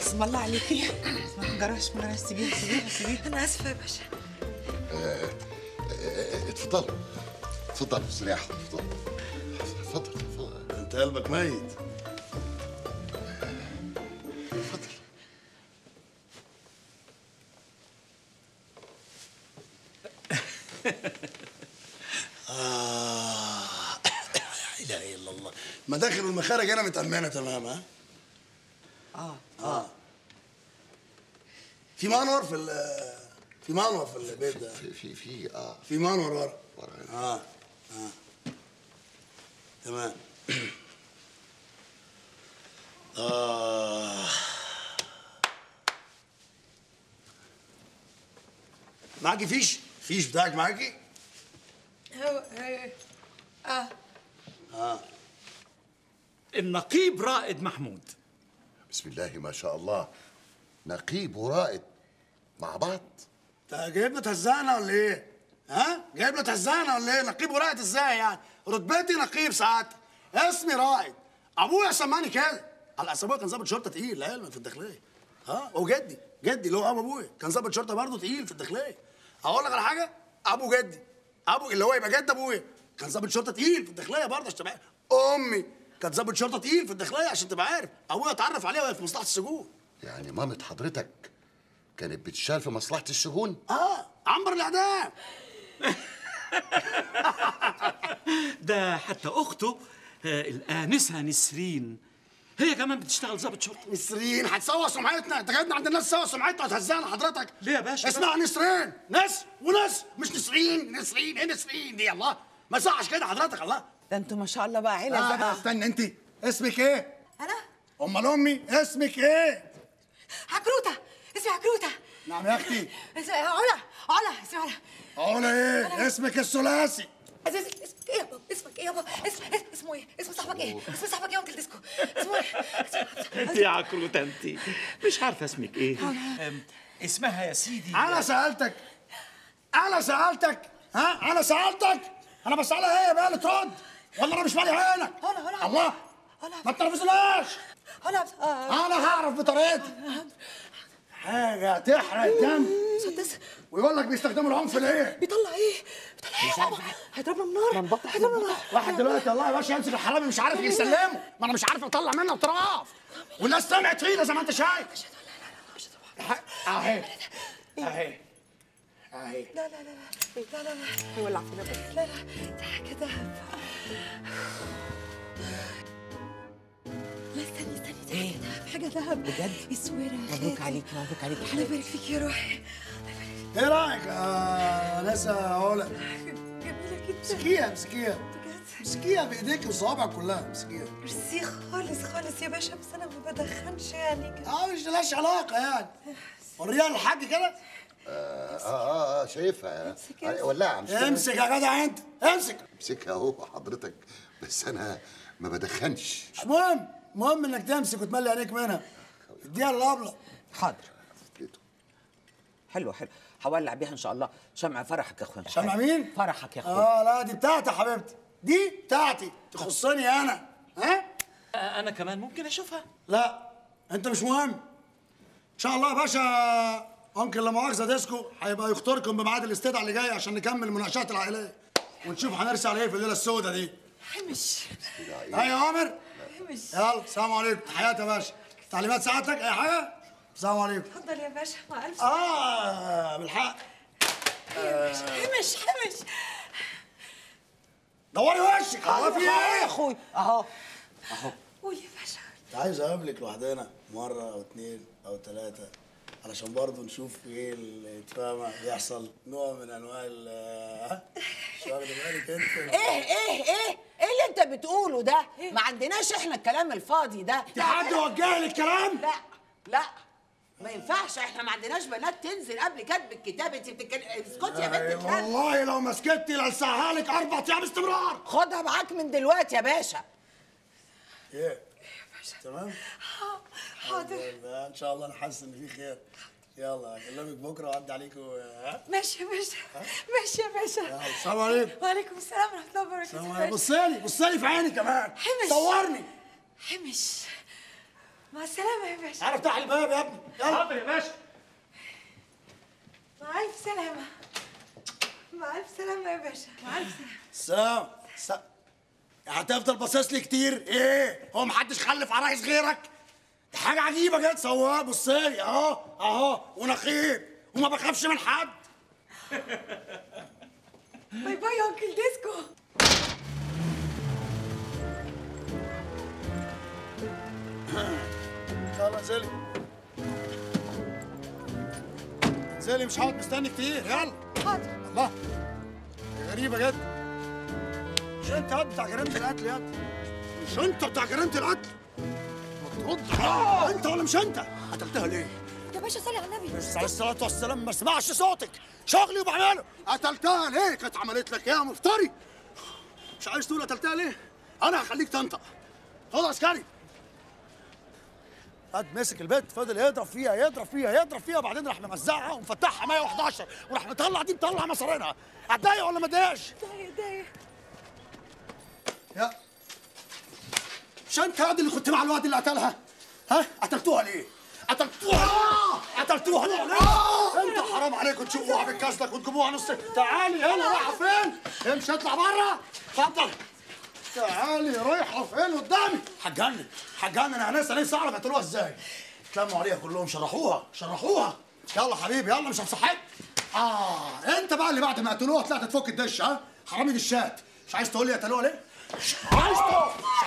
بسم الله عليكي، ما تتجرحش من راسي. سيبيها انا اسفه يا باشا. اتفضلي بصراحه، اتفضل انت قلبك ميت. اتفضل. لا اله الا الله، مداخل والمخارج انا متامنه تمام. ها في منور في منور في البيت ده. في منور ورا. تمام. معاكي فيش؟ فيش بتاعك معاكي؟ هو النقيب رائد محمود. بسم الله ما شاء الله. نقيب ورائد مع بعض؟ انت جايب لي تهزقنا ولا ايه؟ ها؟ جايب لي تهزقنا ولا ايه؟ نقيب ورائد ازاي يعني؟ رتبتي نقيب ساعتها، اسمي رائد، ابويا سماني كده، على اساس ابويا كان ظابط شرطه تقيل لعلمك في الداخليه. ها؟ وجدي، جدي اللي هو ابو ابويا كان ظابط شرطه برضه تقيل في الداخليه. اقول لك على حاجه، ابو جدي، ابو اللي هو يبقى جد ابويا كان ظابط شرطه تقيل في الداخليه برضه عشان تبقى امي كانت ظابط شرطه تقيل في الداخليه عشان تبقى عارف، ابويا اتعرف عليها وهي في مصلحه السجون. يعني مامة حضرتك كانت بتشتغل في مصلحه السجون؟ عنبر الاعدام. ده حتى اخته الانسه نسرين هي كمان بتشتغل ظابط شرطه. نسرين هتسوى سمعتنا، انت جايبنا عند الناس تسوى سمعتنا وتهزقنا حضرتك. ليه يا باشا؟ اسمها نسرين، نسر ونسر مش نسرين. نسرين ايه نسرين دي؟ الله ما صحش كده حضرتك. الله ده انتوا ما شاء الله بقى عيله. استنى، انت اسمك ايه؟ انا؟ امال امي اسمك ايه؟ حكروته. اسمي حكروته. نعم يا اختي. علا. علا اسمي علا. علا ايه؟ أنا... اسمك الثلاثي. اسمك ايه يابا؟ اسمك ايه يابا؟ اسمه ايه؟ اسم صاحبك ايه؟ اسم صاحبك ايه يا انكل ديسكو؟ اسمه ايه؟ انت يا عكروته انت مش عارفه اسمك ايه؟ اسمها يا سيدي. على سألتك، على سألتك، ها؟ على سألتك، انا بسألها هي بقى اللي ترد ولا انا مش فاضي عينك؟ الله ما تنرفزناش. انا هعرف بطريقتي حاجه تحرق الدم. مسدس. ويقول لك بيستخدموا العنف ليه؟ بيطلع ايه؟ بيطلع ايه؟ هيضربنا بنار. هيضربنا بنار. واحد دلوقتي الله يا باشا يمسك الحرامي مش عارف يسلمه، ما انا مش عارف اطلع منه اطراف، والناس سمعت فينا زي ما انت شايف. مش هتولع. اهي اهي اهي. لا لا لا لا لا لا هيولع فينا. لا لا ده حاجه دهب. لا استني استني ده حاجه دهب. حاجه دهب بجد؟ يسويرها. مبروك عليك، مبروك عليك. الله يبارك فيك يا روحي. ايه رايك؟ لسه هقولك جميله جدا. مسكيها مسكيها مسكيها بايديك وصوابعك كلها. مسكيها. ميرسي خالص خالص يا باشا، بس انا ما بدخنش يعني كده. مش مالهاش علاقه يعني. وريها للحاج كده. شايفها. ولاعه. امسك يا جدع انت، امسك. امسكها اهو حضرتك، بس انا ما بدخنش. مش مهم، المهم انك تمسك وتملي عينيك منها. اديها للابله. حاضر. حلوه حلوه، هولع بيها ان شاء الله. شمع فرحك يا اخويا. شمع مين؟ فرحك يا اخويا. لا دي بتاعتي يا حبيبتي، دي بتاعتي تخصني انا. ها؟ انا كمان ممكن اشوفها؟ لا انت مش مهم. ان شاء الله يا باشا ممكن لا مؤاخذه ديسكو هيبقى يخطركم بميعاد الاستدعاء اللي جاي عشان نكمل مناقشات العائليه ونشوف هنرسي على ايه في الليله السوداء دي. همش. ايوه يا عامر. همش. يلا سلام عليكم. تحياتي يا باشا. تعليمات سعادتك اي حاجه؟ السلام عليكم. اتفضل يا باشا مع ألف سلامة. بالحق. همش همش. دوري وشك. في ايه يا اخوي؟ اهو. قول يا باشا. انت عايز اقابلك لوحدنا مره او اتنين او تلاته علشان برضه نشوف ايه اللي اتفاهم بيحصل، نوع من انواع ال مش واخد بالك انت. ايه اللي انت بتقوله ده؟ ما عندناش احنا الكلام الفاضي ده. انت حد وجه لي الكلام؟ لا ما ينفعش، احنا ما عندناش بنات تنزل قبل كتب الكتاب. انت اسكتي يا بنت الكلب. والله لو ما سكتي لسعها لك 4 ايام استمرار. خدها معاك من دلوقتي يا باشا. ايه؟ تمام؟ حاضر. ان شاء الله انا حاسس ان في خير. يلا اكلمك بكره واعدي عليكم. ماشي يا باشا. ماشي يا باشا. السلام عليكم. وعليكم السلام ورحمه الله وبركاته. بصلي بصلي في عيني كمان. همش. صورني. همش. مع السلامه يا باشا. تعالى افتح الباب يا ابني. يلا. حاضر يا باشا. مع الف سلامه. مع الف سلامه يا باشا. مع الف سلامه. سلام. هتفضل باصص لي كتير؟ ايه؟ هو محدش خلف عرايس غيرك؟ دي حاجة عجيبة جدا. سواها بص لي اهو ونقيب وما بخافش من حد. باي باي يا انكل ديسكو. خلاص انزلي انزلي، مش هقعد مستني كتير. يلا حاضر. الله غريبة جدا، مش انت ياض بتاع جريمة القتل؟ ياض مش انت بتاع جريمة القتل؟ ما تردش. انت ولا مش انت؟ قتلتها ليه؟ يا باشا صلي على النبي بس، عليه الصلاة والسلام. ما اسمعش صوتك، شغلي وبعمله. قتلتها ليه؟ كانت عملت لك ايه يا مفتري؟ مش عايز تقول قتلتها ليه؟ أنا هخليك تنطق. خد عسكري. قد مسك البيت فضل يضرب فيها يضرب فيها يضرب فيها، وبعدين راح ممزعها ومفتحها 111 وراح مطلع دي مطلع مصارينها. هتضايق ولا ما تضايقش؟ ضايق ضايق. يا مش أنت يا واد اللي كنت مع الواد اللي قتلها؟ ها؟ قتلتوها ليه؟ قتلتوها قتلتوها ليه؟ أنت حرام عليكم تشوفوها بالكاسلك وتجيبوها نص. تعالي هنا. رايحة فين؟ امشي اطلع بره. اتفضل. تعالي رايحه فين قدامي؟ هتجنن هتجنن. انا ناس لسه اعرف قتلوها ازاي. اتلموا عليها كلهم، شرحوها شرحوها. يلا حبيبي يلا، مش هتصحيك. انت بقى اللي بعد ما قتلوها طلعت تفك الدش. ها حرامي دشات. مش عايز تقول لي قتلوها ليه؟ مش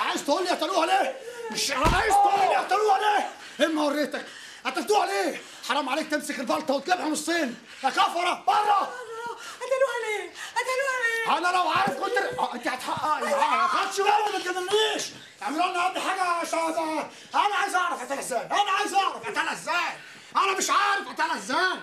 عايز تقول لي قتلوها ليه؟ مش عايز تقول لي قتلوها ليه؟ اما وريتك قتلتوها ليه؟ حرام عليك تمسك البلطه وتلعبها نصين يا كفره. بره. قتلوها ليه؟ قتلوها ليه؟ انا لو عارف كنت انت هتحققي. ما تاخدش بالك، ما تجننيش. اعملوا لنا قد حاجه شباب. انا عايز اعرف قتلها ازاي؟ انا عايز اعرف قتلها ازاي؟ انا مش عارف قتلها ازاي.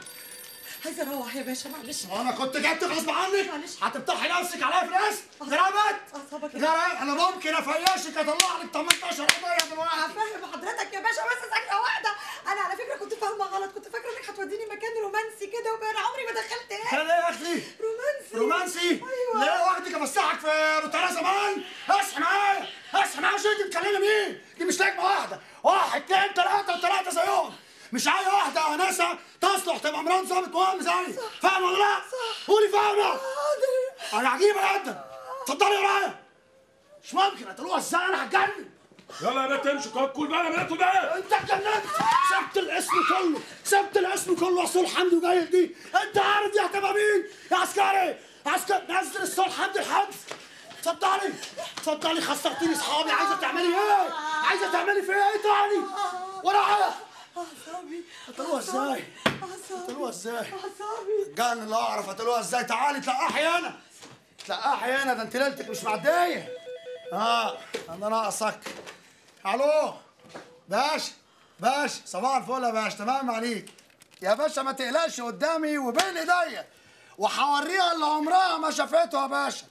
عايزه اروح يا باشا معلش. وانا كنت جبتك غصب عنك؟ معلش. هتفتحي نفسك عليا في القسم؟ جربت؟ اعصابك جربت. انا ممكن افيشك اطلع لك 18 قضيه دلوقتي. انا فاهم حضرتك يا باشا، بس ثانيه واحده. انا على فكره كنت فاهمه غلط، كنت فاكره انك هتوديني مكان رومانسي كده، وكان عمري ما دخلت. ايه؟ كان ايه يا اختي؟ رومانسي. رومانسي؟ ايوه. لا واخدك امسحك في روتانا زمان. اصحي معايا اصحي معايا. شو انت بتكلمي مين؟ دي مش لجنه واحده، واحد اثنين ثلاثه وثلاثه زيهم. مش عايزه واحده يا انسه تصلح تبقى مرات ظابط مهم زيي. فاهمه ولا لا؟ قولي فاهمه. انا عجيبه جدا. اتفضلي ورايا. مش ممكن قتلوها ازاي؟ انا هتجنن. يلا يا بنات امشوا. كل بقى يا بنات بقى. انت اتجننت. سبت القسم كله، سبت القسم كله. وصول حمدي وجايل دي انت عارف دي هتبقى مين؟ يا عسكري عسكري نزل الصول حمدي الحبس. اتفضلي اتفضلي. خسرتيني اصحابي. عايزه تعملي ايه؟ عايزه تعملي في ايه تاني؟ ورايا. عصابي قتلوها ازاي؟ قتلوها ازاي؟ عصابي جعلني اللي اعرف قتلوها ازاي. تعالي تلقحي هنا تلقحي هنا. ده انت ليلتك مش معديه. انا ناقصك. الو باشا باشا. صباح الفل يا باشا. تمام عليك يا باشا. ما تقلقش، قدامي وبين ايديا وهوريها اللي عمرها ما شافته يا باشا.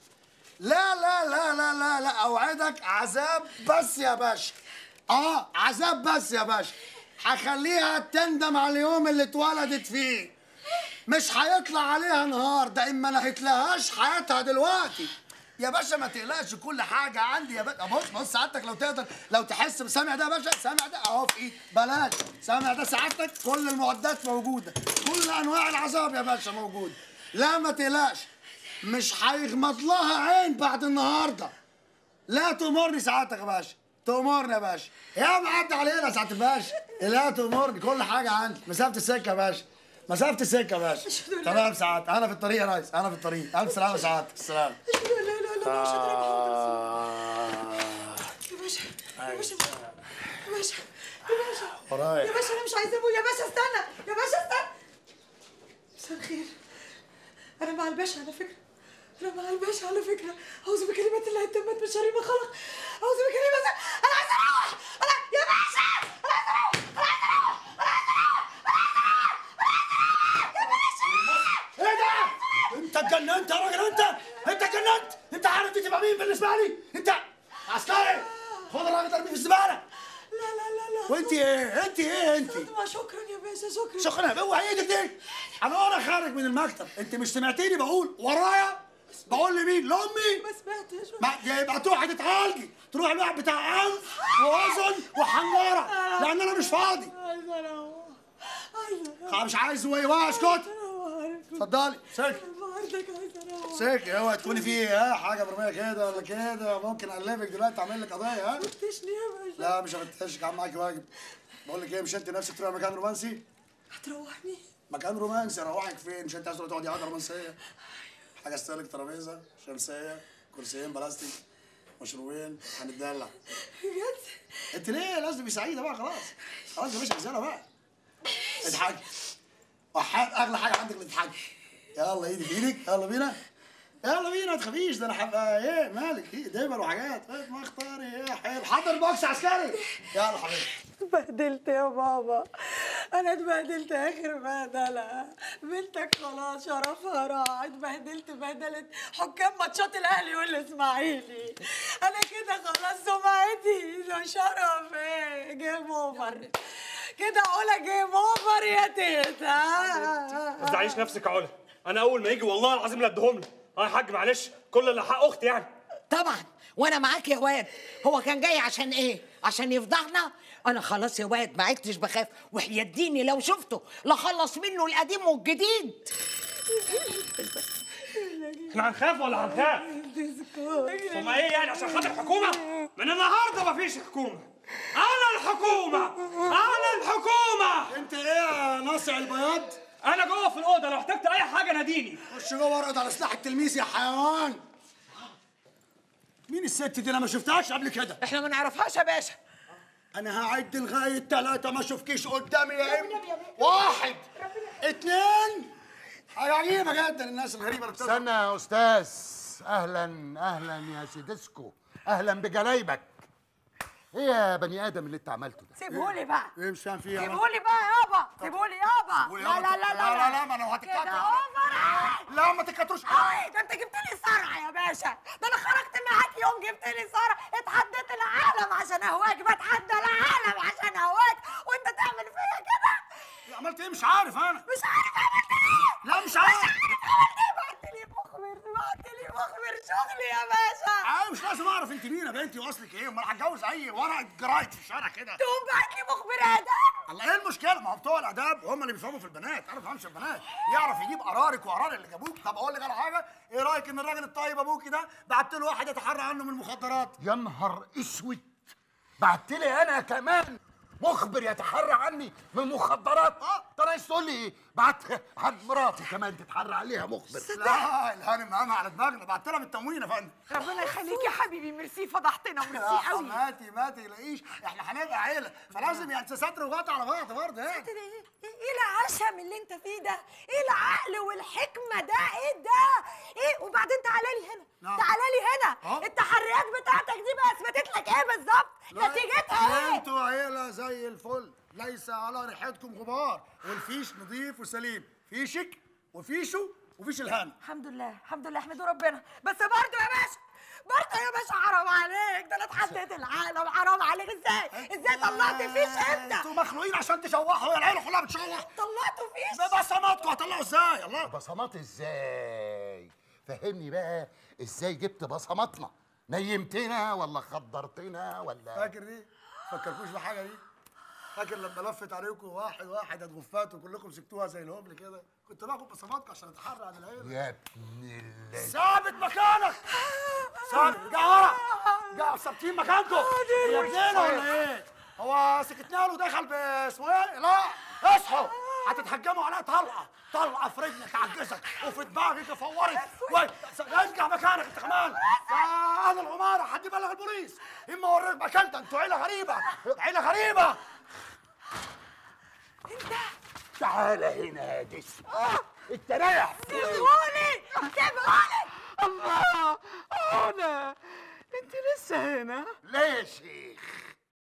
لا لا لا لا لا لا، اوعدك عذاب بس يا باشا. عذاب بس يا باشا. هخليها تندم على اليوم اللي اتولدت فيه. مش هيطلع عليها نهار، ده اما نهيتلهاش حياتها دلوقتي. يا باشا ما تقلقش، كل حاجه عندي يا باشا. بص بص سعادتك لو تقدر لو تحس بسامع ده يا باشا. سامع ده اهو في ايدك. بلاش سامع ده سعادتك. كل المعدات موجوده، كل انواع العذاب يا باشا موجوده. لا ما تقلقش، مش هيغمض لها عين بعد النهارده. لا تؤمرني سعادتك يا باشا. تؤمرني يا باشا. يا معدي علينا يا سعاده الباشا. لا تؤمرني، كل حاجه عندي. مسافه السكه يا باشا، مسافه السكه يا باشا. تمام سعاده. انا في الطريق يا ريس، انا في الطريق. الف سلامه يا سعاده. السلام. لا لا يا باشا يا باشا يا باشا يا باشا يا باشا. انا مش عايزه ابويا يا باشا. استنى يا باشا استنى. مساء الخير. انا مع الباشا على فكره، انا مع الباشا على فكره. اعوذ بكلمات الله التامات من شر ما خلق، اعوذ بكلمات. انا عايزه اروح. انا يا باشا انا عايزه اروح. ايه ده؟ انت اتجننت يا راجل. انت اتجننت. انت عارف دي تبقى مين بالنسبه لي؟ انت عسكري خد الراجل ارميه في الزباله. لا لا لا لا. وانت ايه؟ انت ايه انت؟ شكرا يا باشا. شكرا شكرا. اوعي ايدك دي. انا خارج من المكتب. انت مش سمعتيني بقول ورايا؟ بقول لمين؟ لامي. ما سمعتش. ما يبقى تروحي تتعالجي، تروحي الواحد بتاع انف واذن وحنجره، لان انا مش فاضي. عايزه اروح. عايزه. مش عايز ايه؟ اسكت. اتفضلي سكت. بردك عايزه اروح. سكت. اوعي تكوني في ايه؟ حاجه مرميه كده ولا كده؟ ممكن اقلبك دلوقتي اعمل لك قضيه. ها؟ فتشني يا باشا. لا مش هفتشك، عم معاكي واجب. بقول لك ايه، مش انت نفسك تروحي مكان رومانسي؟ هتروحني؟ مكان رومانسي اروحك فين؟ مش انت عايزه تروحي تقعدي قعده رومانسيه؟ حاجه استهلك ترابيزه شمسيه كرسيين بلاستيك مشروبين هنتدلع بجد. انت ليه لازم تبقي سعيده بقى؟ خلاص خلاص يا باشا، هزاره بقى، اضحكي. اغلى حاجه عندك الاضحكي. يلا ايدي بايدك، يلا بينا يلا بينا، ما تخافيش. ده انا هبقى ايه مالك، ايه دبل وحاجات، ما اختاري ايه حلو. حضر بوكس عسكري. يلا حبيبي. اتبهدلت يا بابا، انا اتبهدلت اخر بهدله. بنتك خلاص شرفها راح، اتبهدلت بهدله حكام ماتشات الاهلي والاسماعيلي. انا كده خلاص سمعتي ده شرف ايه جيم اوفر كده. علا جيم اوفر يا تيتا. ما تزعليش نفسك يا علا، انا اول ما يجي والله العظيم لا اديهم له. يا حاج معلش، كل اللي حق اختي يعني. طبعا وانا معاك يا واد. هو كان جاي عشان ايه؟ عشان يفضحنا؟ انا خلاص يا واد ما عدتش بخاف، وحياة ديني لو شفته لخلص منه القديم والجديد. احنا هنخاف ولا هنخاف؟ ثم ايه يعني؟ عشان خاطر الحكومه؟ من النهارده مفيش حكومه، انا الحكومه، انا الحكومه. انت ايه يا ناصع البياض؟ أنا جوه في الأوضة، لو احتجت أي حاجة ناديني. خش جوه وارقد على سلاح التلميذ يا حيوان. مين الست دي؟ أنا ما شفتهاش قبل كده. إحنا ما نعرفهاش يا باشا. أنا هعد لغاية 3 ما أشوفكيش قدامي يا إما. 1 2 غريبة جدا الناس الغريبة اللي بتسمع. استنى يا أستاذ. أهلا أهلا يا سيدسكو، أهلا بجلايبك. ايه يا بني ادم اللي انت عملته ده؟ سيبهولي بقى. ايه مش فاهم فيه؟ سيبهولي بقى يابا، سيبهولي يابا. لا لا لا لا لا، ما انا لو هتتكتر لا ما تتكتروش. اي ده انت جبت لي صرع يا باشا، ده انا خرجت معاك يوم جبت لي صرع. اتحديت العالم عشان اهواك، بتحدى العالم عشان اهواك، وانت تعمل فيا كده؟ عملت ايه؟ مش عارف انا، مش عارف عملت ايه. لا مش عارف عملت ايه. بعت لي مخبر شغلي يا باشا. ايوه مش لازم اعرف انت مين يا بنتي واصلك ايه، امال هتجوز اي ورقه جرايد في الشارع كده؟ تقوم بعت لي مخبر اداب. الله ايه المشكله؟ ما هو بتوع الاداب هم اللي بيفهموا في البنات، انا ما بفهمش البنات. يعرف يجيب قرارك وقرار اللي جابوك. طب اقول لك على حاجه، ايه رايك ان الراجل الطيب ابوكي ده بعت له واحد يتحرى عنه من المخدرات؟ يا نهار اسود، بعت لي انا كمان مخبر يتحرى عني من المخدرات؟ ده انا عايز تقول لي ايه؟ بعت حد مراتي كمان تتحرى عليها مخبر؟ لا الهانم معانا على دماغنا، بعت لها من التموين يا فندم. ربنا يخليك يا حبيبي، ميرسي، فضحتنا وميرسي قوي. ما تقلقيش، احنا هنبقى عيله فلازم يعني تستر وغطى على بعض برضه. ايه؟ ايه العشم اللي انت فيه ده؟ ايه العقل والحكمه ده؟ ايه ده؟ ايه؟ وبعدين تعالى لي هنا، تعالى لي هنا. التحريات بتاعتك دي بقى اثبتت لك ايه بالظبط؟ نتيجتها ايه؟ انتوا عيله زي الفل، ليس على ريحتكم غبار، والفيش نظيف وسليم، فيشك وفيشه وفيش الهان. الحمد لله الحمد لله، احمدوا ربنا. بس برضه يا باشا، برضه يا باشا حرام عليك، ده انا اتحديت العالم. حرام عليك، ازاي طلعت فيش انت؟ انتوا مخلوقين عشان تشوحوا، يا العيله كلها بتشوح. طلعتوا فيش ببصماتكم، هتطلعوا ازاي؟ الله، بصمات ازاي؟ فهمني بقى، ازاي جبت بصماتنا؟ نيمتنا ولا خدرتنا ولا؟ فاكر دي؟ فكركوش بحاجه دي؟ فاكر لما لفت عليكم واحد واحد اتغفات وكلكم سكتوها زي الهبل كده؟ كنت باخد بصماتكم عشان اتحرى عن العيله. يا ابن الله، ثابت مكانك، ثابت. جا ورا، جا ثابتين مكانكم. يا ابننا ولا ايه؟ هو سكتنا له دخل باسمه ايه؟ لا اصحوا، هتتحجموا عليها طلقه طلقه في رجلك تعجزك وفي دماغك فورت. ارجع مكانك انت كمان يا اهل العماره، حد يبلغ البوليس اما اوريك مكانتك. انتوا عيله غريبه، عيله غريبه. انت تعالى هنا يا دس. انت رايح فين؟ سيبهولي سيبهولي. الله، انا انت لسه هنا ليه يا شيخ؟